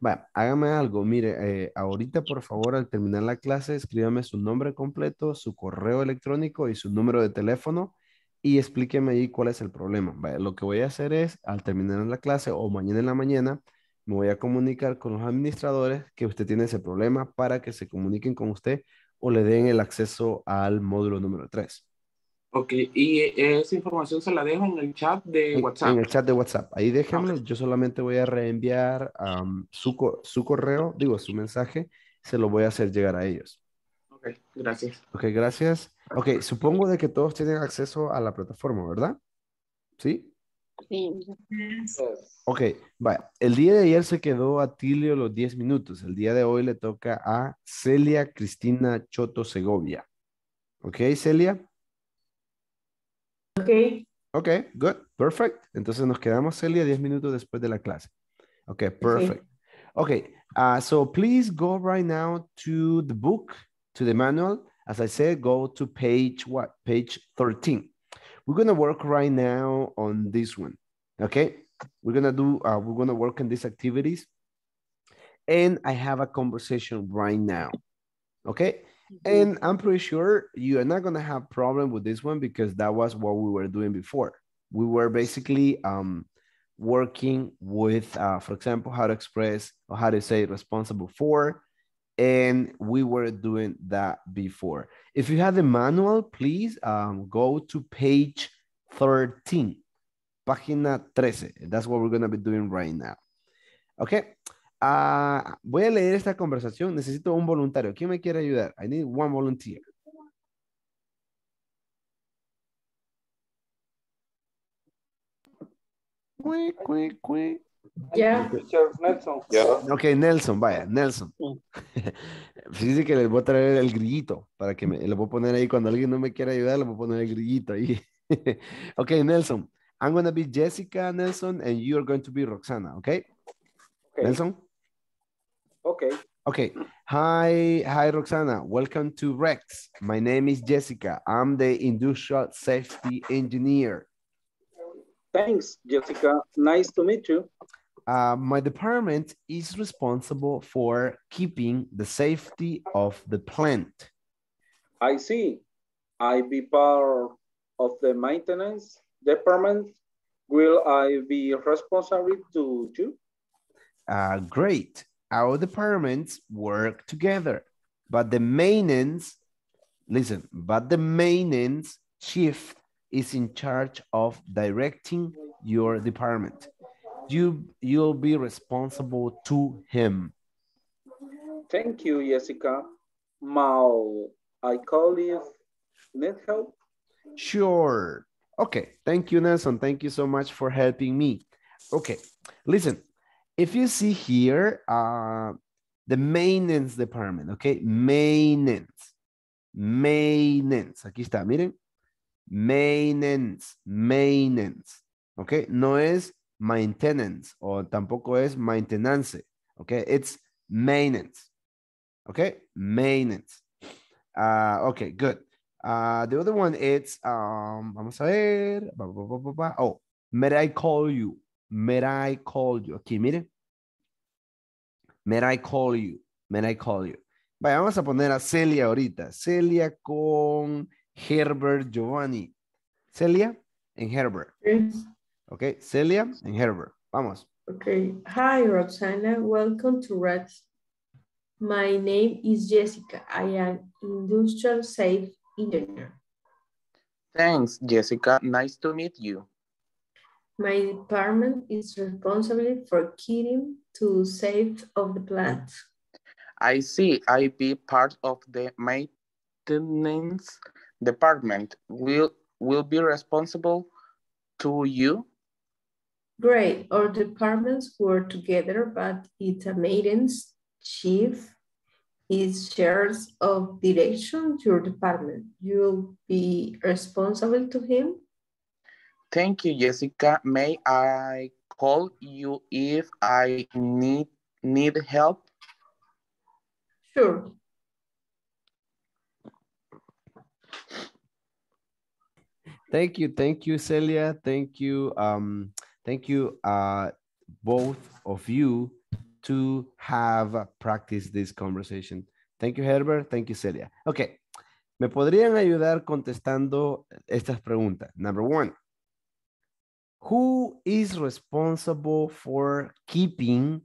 Bueno, hágame algo. Mire, ahorita por favor al terminar la clase escríbame su nombre completo, su correo electrónico y su número de teléfono y explíqueme ahí cuál es el problema. Vale, lo que voy a hacer es al terminar la clase o mañana en la mañana me voy a comunicar con los administradores que usted tiene ese problema para que se comuniquen con usted o le den el acceso al módulo número 3. Ok, y esa información se la dejo en el chat de WhatsApp. En el chat de WhatsApp. Ahí déjamelo, okay. Yo solamente voy a reenviar su correo, digo, su mensaje, se lo voy a hacer llegar a ellos. Ok, gracias. Ok, gracias. Ok, supongo de que todos tienen acceso a la plataforma, ¿verdad? ¿Sí? Sí. Ok, vaya. El día de ayer se quedó Atilio los 10 minutos. El día de hoy le toca a Celia Cristina Choto Segovia. Ok, Celia. Ok. Ok, good, perfect. Entonces nos quedamos, Celia, 10 minutos después de la clase. Ok, perfect. Okay, so please go right now to the book, to the manual. As I said, go to page what? Page 13. We're going to work right now on this one. Okay, we're going to work on these activities. And I have a conversation right now. Okay. And I'm pretty sure you are not going to have problem with this one because that was what we were doing before. We were basically working with, for example, how to express or how to say responsible for. And we were doing that before. If you have the manual, please go to page 13. Página 13. That's what we're going to be doing right now. Okay. Voy a leer esta conversación. Necesito un voluntario. ¿Quién me quiere ayudar? I need one volunteer. Ya. Nelson. Ok, Nelson, vaya, Nelson. Fíjense que les voy a traer el grillito para que le voy a poner ahí cuando alguien no me quiera ayudar, le voy a poner el grillito ahí. Ok, Nelson. I'm going to be Jessica, Nelson, and you are going to be Roxana, okay? Okay. Nelson? Okay. Okay. Hi, Roxana. Welcome to RECS. My name is Jessica. I'm the industrial safety engineer. Thanks, Jessica. Nice to meet you. My department is responsible for keeping the safety of the plant. I see. I be part of the maintenance department. Will I be responsible to you? Great. Our departments work together, but the maintenance, maintenance chief is in charge of directing your department. You'll be responsible to him. Thank you, Jessica. I call you. Need help? Sure. Okay. Thank you, Nelson. Thank you so much for helping me. Okay. Listen. If you see here, the maintenance department, okay? Maintenance. Aquí está, miren. Maintenance. Okay? No es maintenance o tampoco es maintenance. Okay? It's maintenance. Okay? Maintenance. Okay, good. The other one is, vamos a ver. Oh, may I call you? May I call you? Aquí, mire. May I call you? May I call you? Vaya, vamos a poner a Celia ahorita. Celia con Herbert Giovanni. Celia and Herbert. Yes. Okay, Celia and Herbert. Vamos. Okay. Hi, Roxana. Welcome to RECS. My name is Jessica. I am industrial safe engineer. Thanks, Jessica. Nice to meet you. My department is responsible for keeping to safety of the plant. I see. I be part of the maintenance department. Will be responsible to you. Great. Our departments work together, but it's a maintenance chief is shares of direction to your department. You'll be responsible to him. Thank you, Jessica. May I call you if I need help? Sure. Thank you, Celia. Thank you, both of you, to have practiced this conversation. Thank you, Herbert. Thank you, Celia. Okay. ¿Me podrían ayudar contestando estas preguntas? Number one. Who is responsible for keeping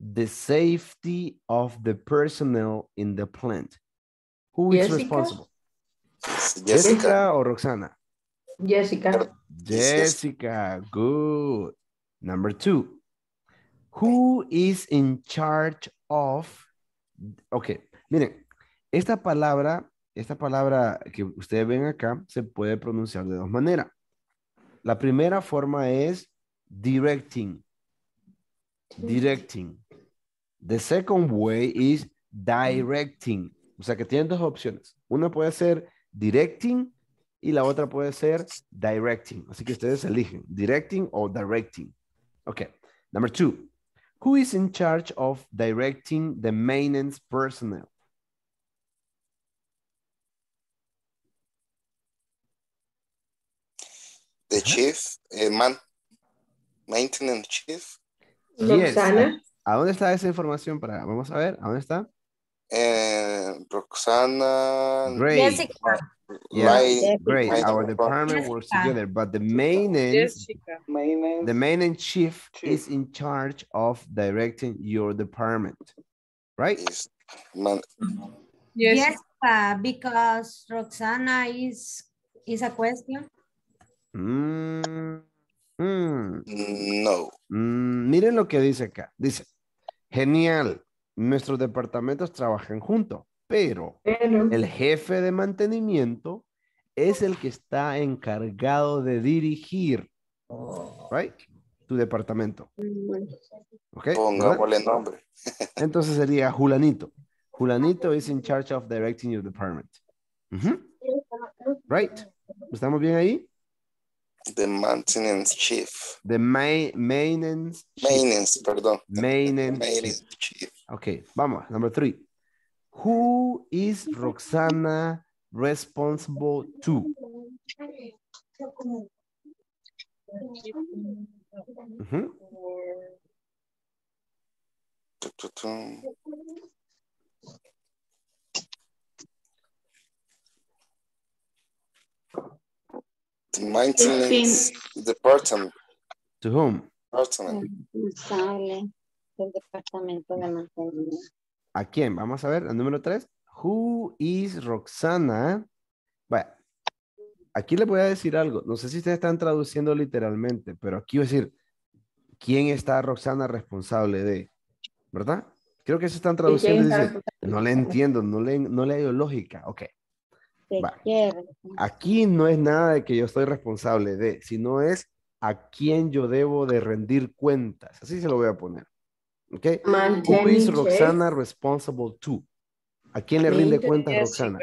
the safety of the personnel in the plant. Who is responsible? Jessica or Roxana? Jessica. Jessica, good. Number two, who is in charge of? Ok, miren, esta palabra que ustedes ven acá se puede pronunciar de dos maneras. La primera forma es directing. Directing. The second way is directing. O sea que tienen dos opciones. Una puede ser directing y la otra puede ser directing. Así que ustedes eligen directing o directing. Ok. Number two. Who is in charge of directing the maintenance personnel? The chief, maintenance chief. Yes. Roxana. ¿A dónde está esa información? Para, vamos a ver, ¿a dónde está? Roxana. Great. Jessica. Yeah, Jessica. Great. Our department Jessica. Works together, but the maintenance, the maintenance chief is in charge of directing your department, right? Yes. Yes, because Roxana is a question. No. Miren lo que dice acá. Dice, genial, nuestros departamentos trabajan juntos, pero el jefe de mantenimiento es el que está encargado de dirigir, right, tu departamento. Okay. Pongámosle nombre. Entonces sería Julanito. Julanito is in charge of directing your department. Right. ¿Estamos bien ahí? The maintenance chief. The maintenance. Maintenance, perdón. Maintenance chief. Okay, vamos. Number three. Who is Roxana responsible to? Maintenance department. To whom? ¿A quién? Vamos a ver, el número 3. Who is Roxana? Bueno, aquí les voy a decir algo. No sé si ustedes están traduciendo literalmente, pero aquí voy a decir, ¿quién está Roxana responsable de? ¿Verdad? Creo que se están traduciendo. Y dicen, no le entiendo, no le hay lógica. Ok. Bueno, aquí no es nada de que yo estoy responsable de, sino es a quién yo debo de rendir cuentas. Así se lo voy a poner. ¿Ok? Who is Roxana responsible to? ¿A quién le rinde cuentas Roxana?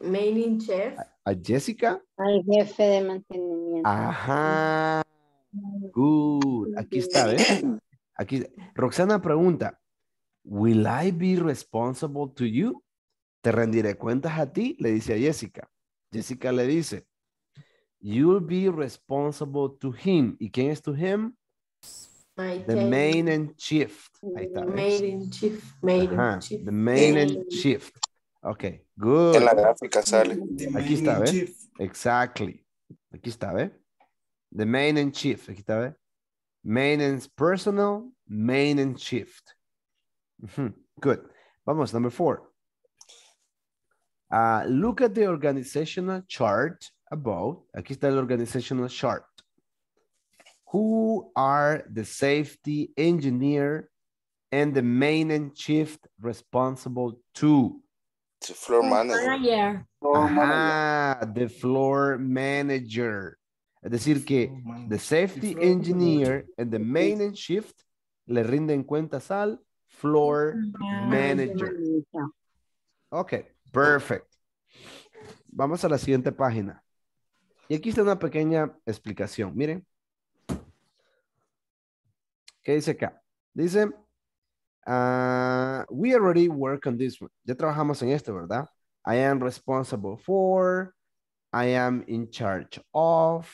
Mailing chef. ¿A Jessica? Al jefe de mantenimiento. Ajá. Good. Aquí está, ¿ves? Aquí. Roxana pregunta, ¿will I be responsible to you? ¿Te rendiré cuentas a ti? Le dice a Jessica. Jessica le dice, you'll be responsible to him. ¿Y quién es to him? The maintenance chief. Ahí está. The maintenance chief. Ok, good. En la gráfica sale. Aquí está, ¿ves? Exactly. Aquí está, ¿ves? The maintenance chief. Aquí está, ¿ves? Maintenance personal, maintenance chief. Good. Vamos, number 4. Look at the organizational chart above. Aquí está el organizational chart. Who are the safety engineer and the maintenance chief responsible to? The floor manager. Ah, the floor manager. Es decir que the safety engineer and the maintenance chief le rinden cuentas al floor manager. Ok. Perfect. Vamos a la siguiente página. Y aquí está una pequeña explicación. Miren. ¿Qué dice acá? Dice, we already work on this one. Ya trabajamos en esto, ¿verdad? I am responsible for, I am in charge of,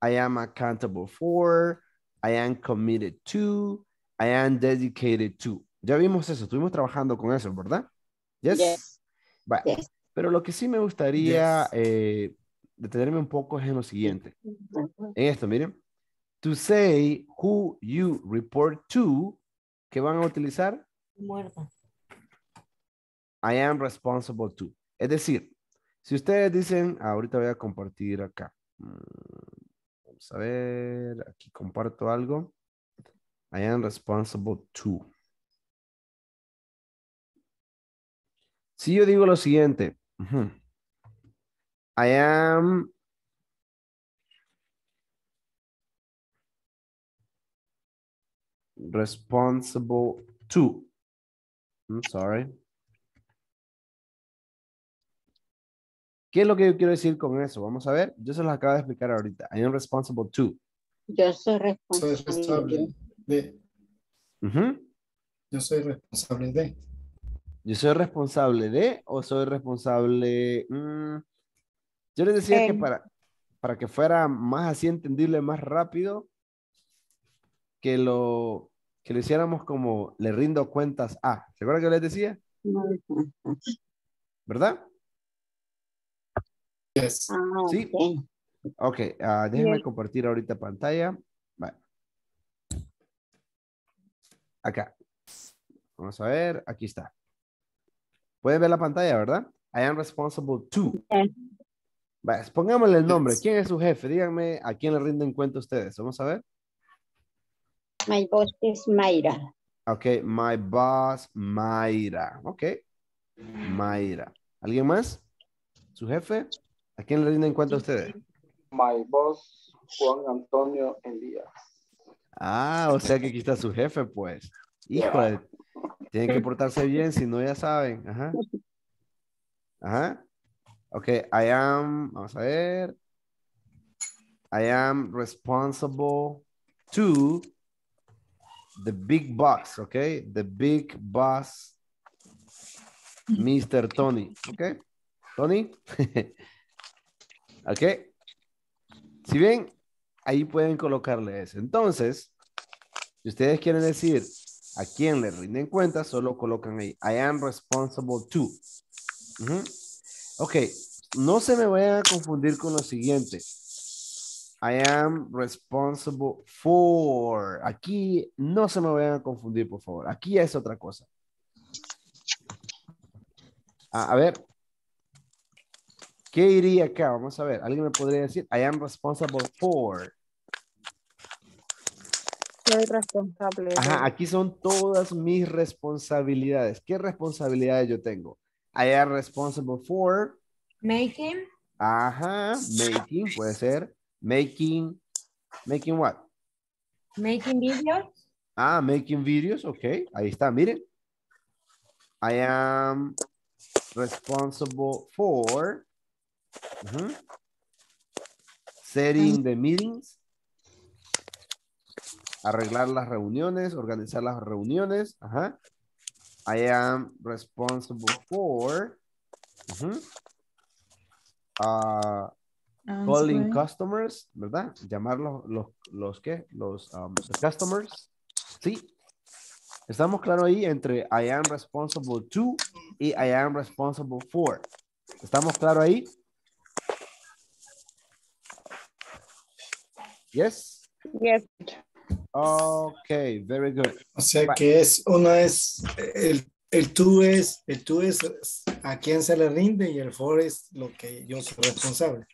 I am accountable for, I am committed to, I am dedicated to. Ya vimos eso. Estuvimos trabajando con eso, ¿verdad? Yes. Yes. Vale. Yes. Pero lo que sí me gustaría detenerme un poco es en lo siguiente. En esto, miren. To say who you report to, ¿Qué van a utilizar? Muerta. I am responsible to. Es decir, si ustedes dicen, ahorita voy a compartir acá. Vamos a ver, aquí comparto algo. I am responsible to. Si yo digo lo siguiente. I am... responsible to. I'm sorry. ¿Qué es lo que yo quiero decir con eso? Vamos a ver. Yo se los acabo de explicar ahorita. I am responsible to. Yo soy responsable de. Yo soy responsable de. Yo soy responsable de o soy responsable... Yo les decía que para que fuera más así entendible, más rápido, que lo hiciéramos como le rindo cuentas a. ¿Se acuerdan que les decía? ¿Verdad? Yes. Ah, sí. Ok, déjenme compartir ahorita pantalla. Vale. Acá. Vamos a ver, aquí está. Pueden ver la pantalla, ¿verdad? I am responsible to. Vale, pongámosle el nombre. ¿Quién es su jefe? Díganme a quién le rinden cuenta ustedes. Vamos a ver. My boss is Mayra. Ok, my boss Mayra. Ok, Mayra. ¿Alguien más? ¿Su jefe? ¿A quién le rinden cuenta ustedes? My boss, Juan Antonio Elías. Ah, o sea que aquí está su jefe, pues. Híjole, tienen que portarse bien, si no ya saben. Ajá. Ajá. Ok, I am, vamos a ver. I am responsible to the big boss, ok. The big boss, Mr. Tony, ok. Tony, ok. Si bien, ahí pueden colocarle eso. Entonces, si ustedes quieren decir a quién le rinden cuenta, solo colocan ahí. I am responsible to. Ok, no se me vayan a confundir con lo siguiente. I am responsible for. Aquí no se me vayan a confundir, por favor. Aquí es otra cosa. A ver. ¿Qué iría acá? Vamos a ver. ¿Alguien me podría decir? I am responsible for. Soy responsable. Ajá, aquí son todas mis responsabilidades. ¿Qué responsabilidades yo tengo? I am responsible for. Making. Ajá, making puede ser. Making what? Making videos. Ah, making videos, ok. Ahí está, miren. I am responsible for. Setting the meetings. Arreglar las reuniones, organizar las reuniones. Ajá. I am responsible for. Calling customers, ¿verdad? Llamar los customers. Sí. Estamos claros ahí entre I am responsible to y I am responsible for. ¿Estamos claros ahí? Yes. Yes. Ok, very good. O sea que es, una es, el tú es a quién se le rinde y el for es lo que yo soy responsable.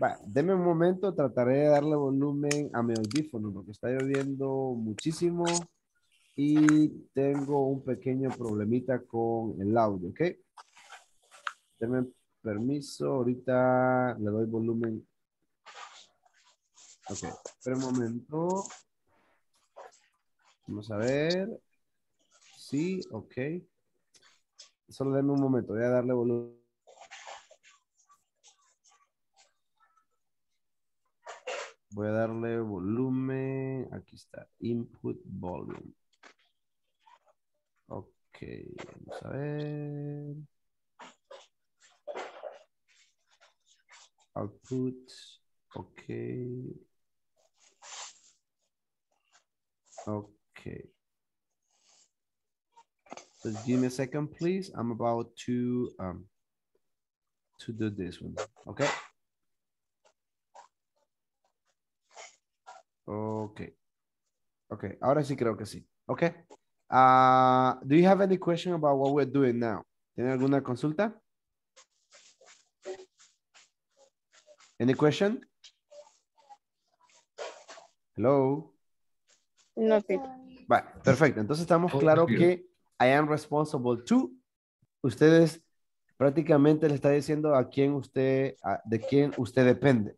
Va, deme un momento, trataré de darle volumen a mi audífono porque está lloviendo muchísimo y tengo un pequeño problemita con el audio, ¿ok? Deme permiso, ahorita le doy volumen. Ok, espera un momento. Vamos a ver. Sí, ok. Solo denme un momento, voy a darle volumen. Voy a darle volumen. Aquí está. Input volume. Ok. Vamos a ver. Output. Ok. Ok. Just give me a second, please. I'm about to do this one. Okay. Ok, ahora sí creo que sí. Ok, Do you have any question about what we're doing now? ¿Tienen alguna consulta? Any question? Hello. No, Peter. Vale, perfecto. Entonces estamos claro que I am responsible to. Ustedes prácticamente le está diciendo a quién usted, de quién usted depende.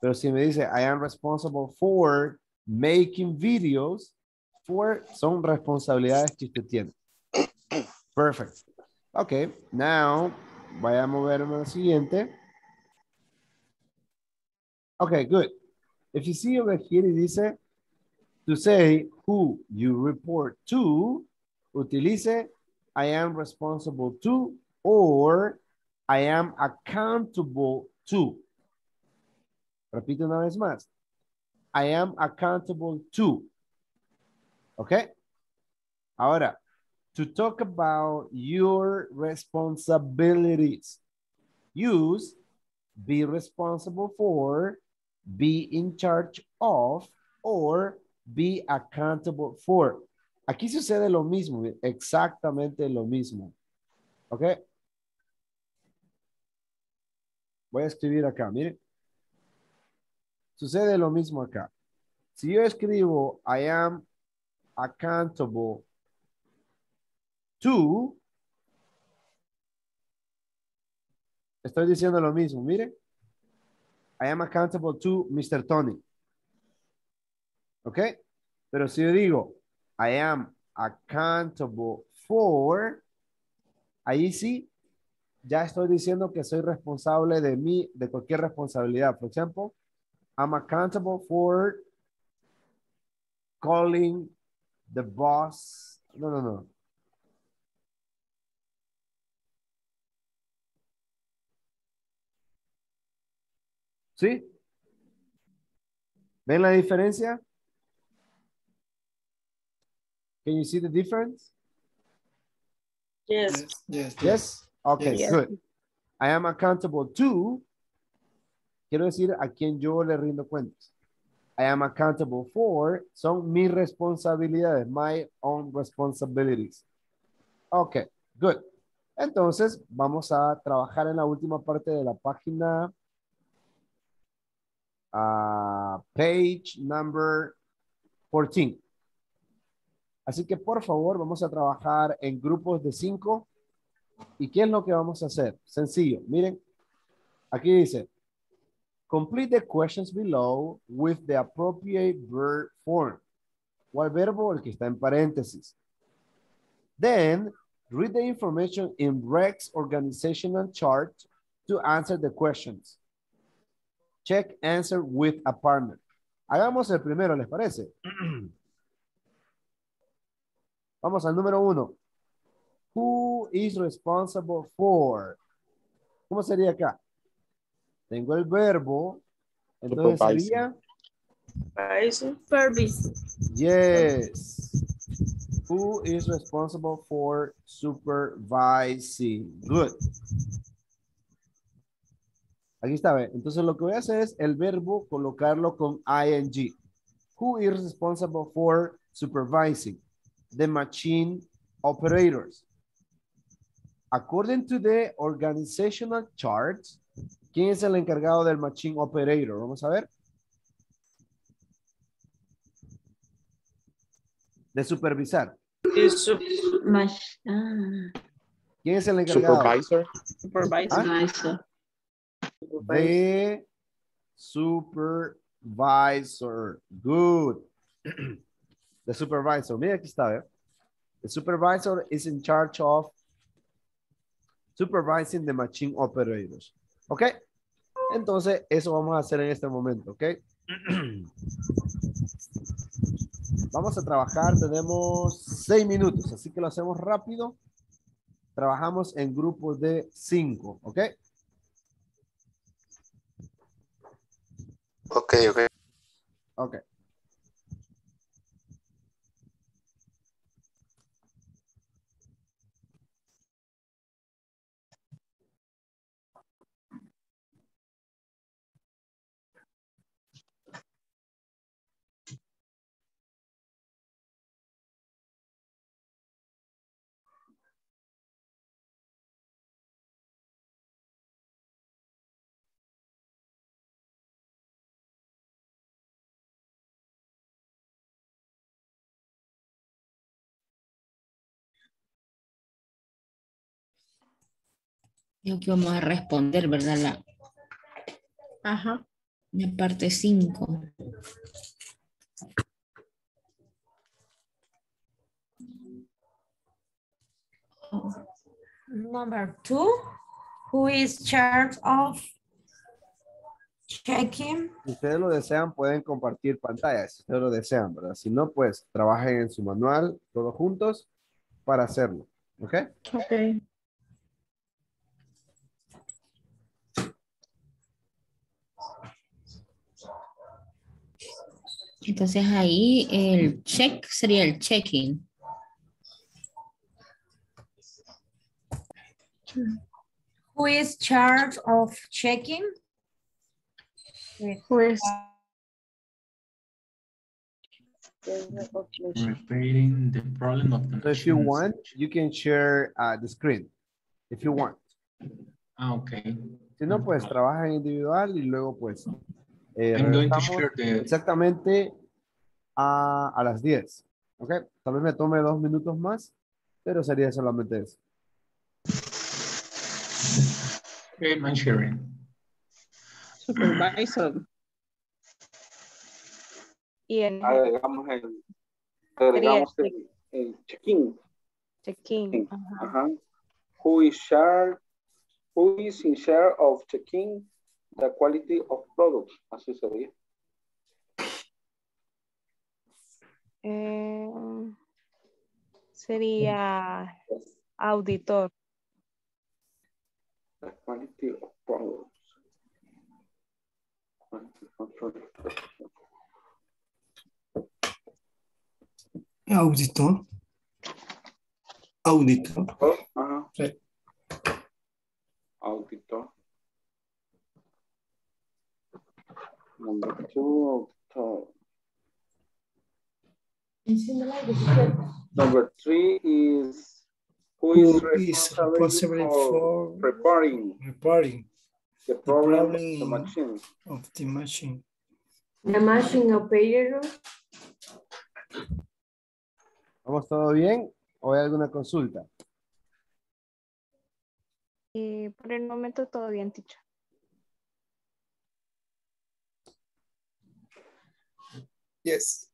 Pero si me dice I am responsible for making videos, for son responsabilidades que usted tiene. Perfect. Ok, now voy a moverme al siguiente. Okay, good. If you see over here, it dice, to say who you report to, utilice I am responsible to or I am accountable to. Repito una vez más. I am accountable to. Okay? Ahora, to talk about your responsibilities, use be responsible for, be in charge of, or be accountable for. Aquí sucede lo mismo, exactamente lo mismo. ¿Ok? Voy a escribir acá, miren. Sucede lo mismo acá. Si yo escribo, I am accountable to, estoy diciendo lo mismo, miren. I am accountable to Mr. Tony. ¿Ok? Pero si yo digo, I am accountable for, ahí sí, ya estoy diciendo que soy responsable de mí, de cualquier responsabilidad. Por ejemplo, I'm accountable for calling the boss. No, no, no. ¿Sí? ¿Ven la diferencia? Can you see the difference? Yes. Yes? Yes. Okay, yes. Good. I am accountable to, quiero decir a quien yo le rindo cuentas. I am accountable for, son mis responsabilidades, my own responsibilities. Okay, good. Entonces, vamos a trabajar en la última parte de la página. Page number 14. Así que por favor vamos a trabajar en grupos de 5. ¿Y qué es lo que vamos a hacer? Sencillo, miren. Aquí dice, complete the questions below with the appropriate verb form. ¿Cuál verbo? El que está en paréntesis. Then, read the information in RECS organizational chart to answer the questions. Check answer with apartment. Hagamos el primero, ¿les parece? Vamos al número 1. Who is responsible for? ¿Cómo sería acá? Tengo el verbo. Entonces sería. Supervising. Yes. Who is responsible for supervising? Good. Aquí está, ¿ve? Entonces lo que voy a hacer es el verbo colocarlo con ing. Who is responsible for supervising? The machine operators. According to the organizational chart, ¿quién es el encargado del machine operator? Vamos a ver. De supervisar. ¿Quién es el encargado? Supervisor. Supervisor. ¿Ah? The supervisor. Good. The supervisor. Mira, aquí está. ¿Eh? The supervisor is in charge of supervising the machine operators. ¿Ok? Entonces, eso vamos a hacer en este momento. ¿Ok? Vamos a trabajar. Tenemos 6 minutos. Así que lo hacemos rápido. Trabajamos en grupos de 5. ¿Ok? Okay, okay. Okay. Creo que vamos a responder, ¿verdad? Ajá. La parte 5. Number 2. Who is charged of checking? Si ustedes lo desean, pueden compartir pantallas. Si ustedes lo desean, ¿verdad? Si no, pues trabajen en su manual todos juntos para hacerlo. ¿Ok? Ok. Entonces ahí el check sería el checking. Who is charged of checking? Who is repairing the problem of connection? If you want, you can share the screen. If you want. Ah, okay. Si no, pues trabaja individual y luego pues. I'm going to share the... Exactamente a las 10. Ok, tal vez me tome 2 minutos más, pero sería solamente eso. Okay, I'm sharing. Supervisor. Y el... Agregamos el check-in. Check-in. Ajá. Who is in charge of check-in? The quality of products, así sería. Sería auditor. The quality of products. Auditor. Auditor. Ajá. Sí. Auditor. Number 2, auditor. Number 3 is who is responsible for repairing the problem of the machine. The machine operator. ¿Vamos todo bien? ¿O hay alguna consulta? Por el momento todo bien, teacher. Yes.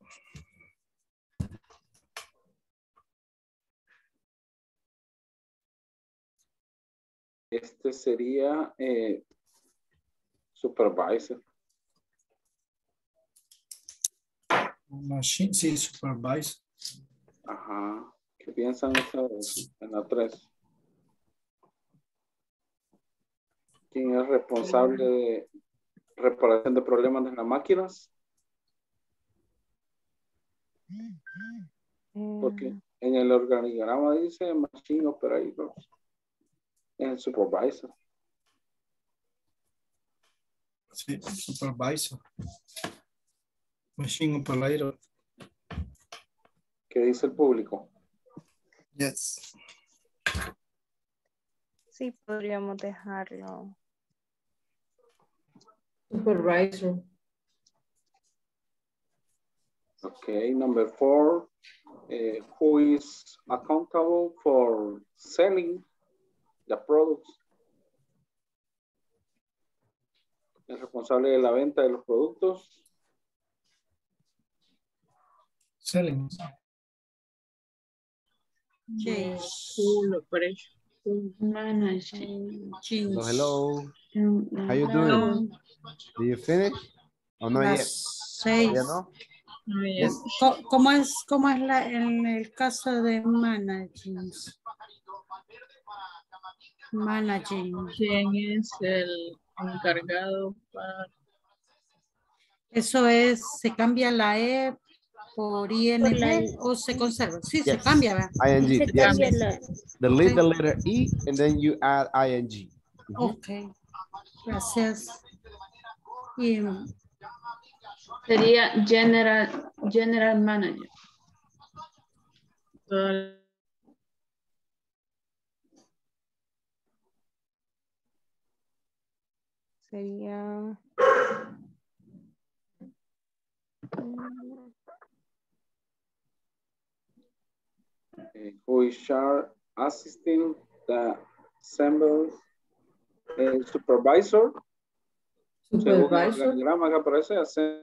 Este sería supervisor. Machine, sí, supervisor. Ajá. ¿Qué piensan ustedes en la 3? ¿Quién es responsable de reparación de problemas de las máquinas? Porque en el organigrama dice machine operator, el supervisor. Sí, supervisor. Machine operator. ¿Qué dice el público? Yes. Sí, podríamos dejarlo. Supervisor. Okay, number 4, who is accountable for selling the products? ¿Es responsable de la venta de los productos? Selling. Hello. How are you doing? Do you finish? Oh, no, yes. No, yes. ¿Cómo es en el caso de managing? Managing. ¿Quién es el encargado para...? Eso es, se cambia la E por IN o se conserva. Sí, yes. Se cambia, ¿verdad? ING, se cambia la... Delete the letter E and then you add ING. Ok, gracias. Y... sería general manager. Sería who is assisting the assemblers Supervisor. Según el organigrama que aparece, hace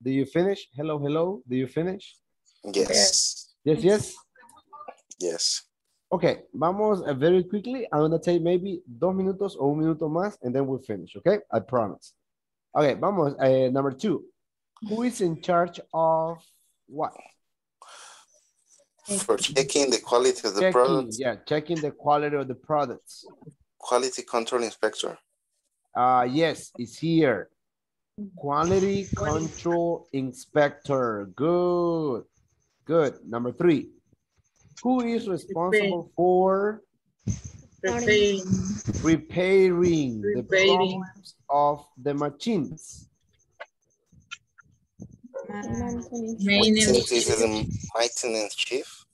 Do you finish? Hello, hello. Do you finish? Yes. Yes, yes? Yes. Okay, vamos very quickly. I'm going to take maybe 2 minutes or 1 minute más, and then we'll finish, okay? I promise. Okay, vamos. Number two. Who is in charge of what? For checking the quality of the product. Yeah, checking the quality of the products. Quality control inspector. Yes, it's here. Quality control inspector. Good. Good. Number three. Who is responsible for repairing the problems of the machines? Maintenance chief.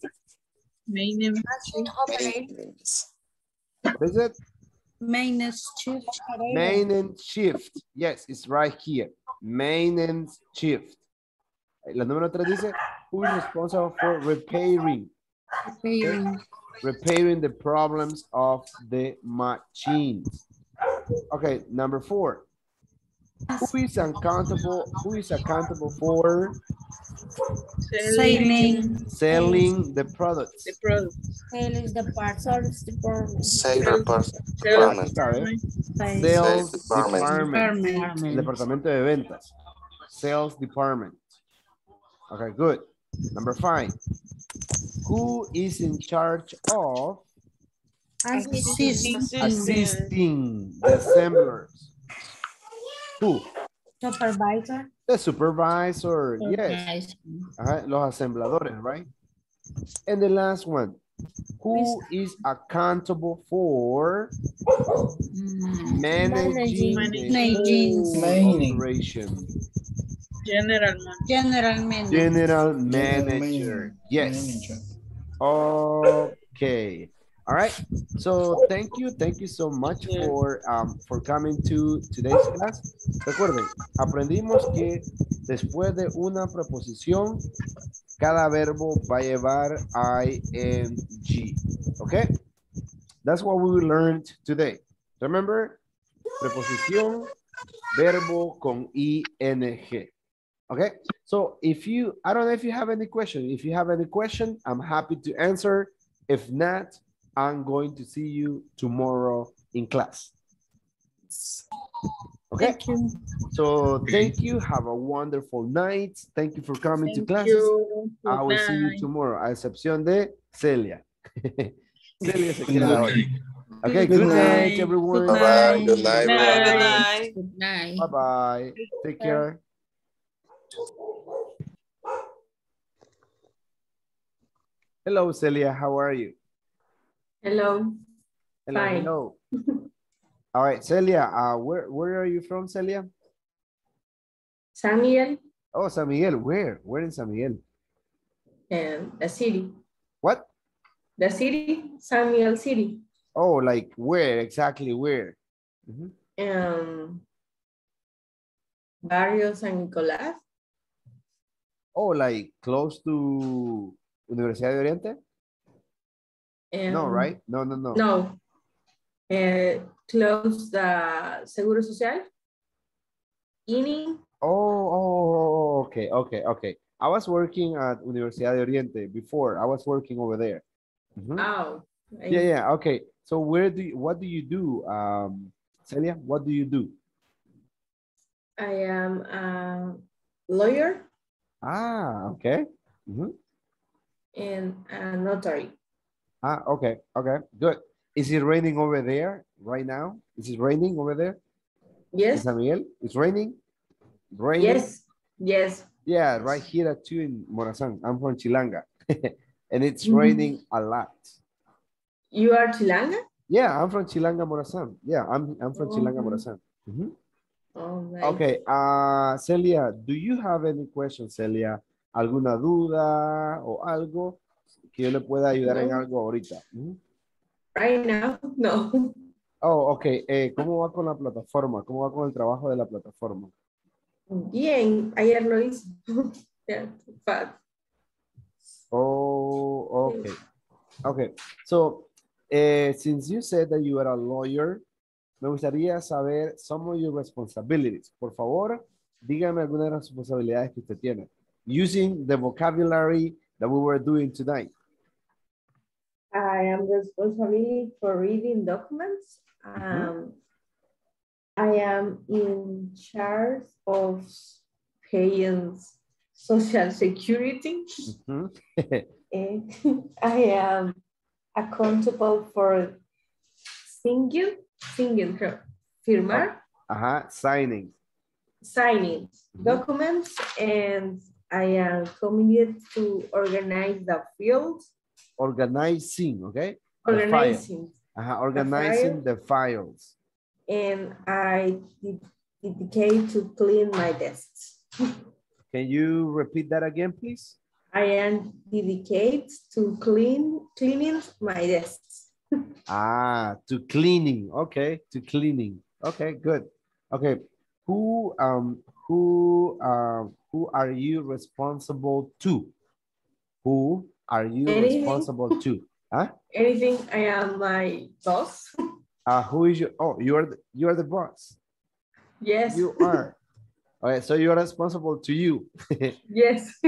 Maintenance. What is it? Maintenance shift. Maintenance shift. Yes, it's right here. Maintenance shift. La número 3 dice, who is responsible for repairing? Repairing. Repairing the problems of the machines. Okay, number 4. Who is accountable for selling the products? The products. Selling the parcels department. Sales department. El departamento de ventas. Sales department. Okay, good. Number 5. Who is in charge of assisting the assemblers? Who? Supervisor. The supervisor, yes. Los asembladores, right? And the last one, who is accountable for managing operation? General manager. Yes. Okay. All right. So thank you so much for coming to today's class. Recuerden, aprendimos que después de una preposición, cada verbo va a llevar ing. Okay? That's what we learned today. Remember, preposición, verbo con ing. Okay? So I don't know if you have any question. If you have any question, I'm happy to answer. If not, I'm going to see you tomorrow in class. Okay. Thank you. So thank you. Have a wonderful night. Thank you for coming to class. I will see you tomorrow. A excepción de Celia. Celia se queda hoy. Okay. Good night, everyone. Bye bye. Good night. Good night. Bye bye. Take care. Hello, Celia. How are you? Hello. Hello. Bye. Hello. All right, Celia, where are you from, Celia? San Miguel. Oh, San Miguel. Where in San Miguel? The city. What? The city, San Miguel City. Oh, like where, exactly where? Barrio San Nicolás. Oh, like close to Universidad de Oriente? No, right? No. No. Close the Seguro Social. INI. Oh, okay. I was working at Universidad de Oriente before. I was working over there. Oh. Yeah, okay. So what do you do, Celia? What do you do? I am a lawyer. Ah, okay. And a notary. Ah, okay, good. Is it raining over there right now? Is it raining over there? Yes. San Miguel, it's raining? Yes. Yeah, right here too in Morazán. I'm from Chilanga. And it's raining a lot. You are Chilanga? Yeah, I'm from Chilanga, Morazán. Yeah, I'm from Chilanga, Morazán. All right. Okay, Celia, do you have any questions, Celia? ¿Alguna duda o algo que yo le pueda ayudar en algo ahorita? Right now, no. Oh, okay. ¿Cómo va con la plataforma? ¿Cómo va con el trabajo de la plataforma? Bien, ayer lo hice. Oh, okay. Okay, so since you said that you are a lawyer, me gustaría saber some of your responsibilities. Por favor, dígame algunas de las responsabilidades que usted tiene. Using the vocabulary that we were doing tonight. I am responsible for reading documents. I am in charge of paying social security. I am accountable for firmar. Signing documents, and I am committed to organize the field. Organizing the files. And I dedicate to clean my desks. Can you repeat that again, please? I am dedicated to cleaning my desks. To cleaning. Okay, to cleaning. Okay, good. Okay, who are you responsible to? Who are you responsible to? Huh? Anything. I am my boss. Who is your? Oh, you are the boss. Yes. You are. Okay, so you are responsible to you. Yes.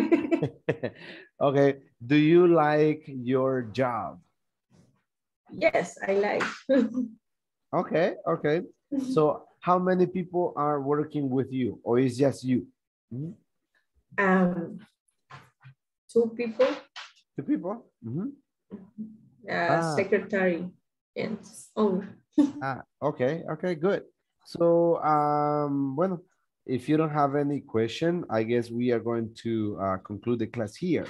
Okay. Do you like your job? Yes, I like. Okay. Okay. So, how many people are working with you, or is just you? Two people. Two people. Secretary and owner. Okay. Okay. Good. So, bueno. If you don't have any question, I guess we are going to conclude the class here.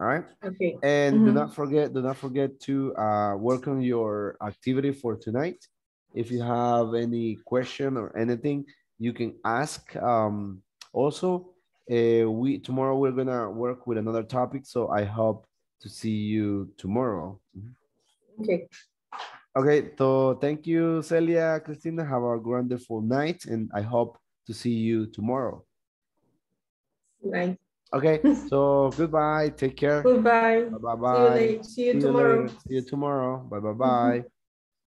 All right. Okay. And do not forget to work on your activity for tonight. If you have any question or anything, you can ask. Also, tomorrow we're gonna work with another topic. So I hope to see you tomorrow. Okay. Okay. So thank you, Celia, Cristina. Have a wonderful night, and I hope to see you tomorrow. Bye. Okay, so goodbye. Take care. Goodbye. Bye bye. See you tomorrow. Bye bye bye.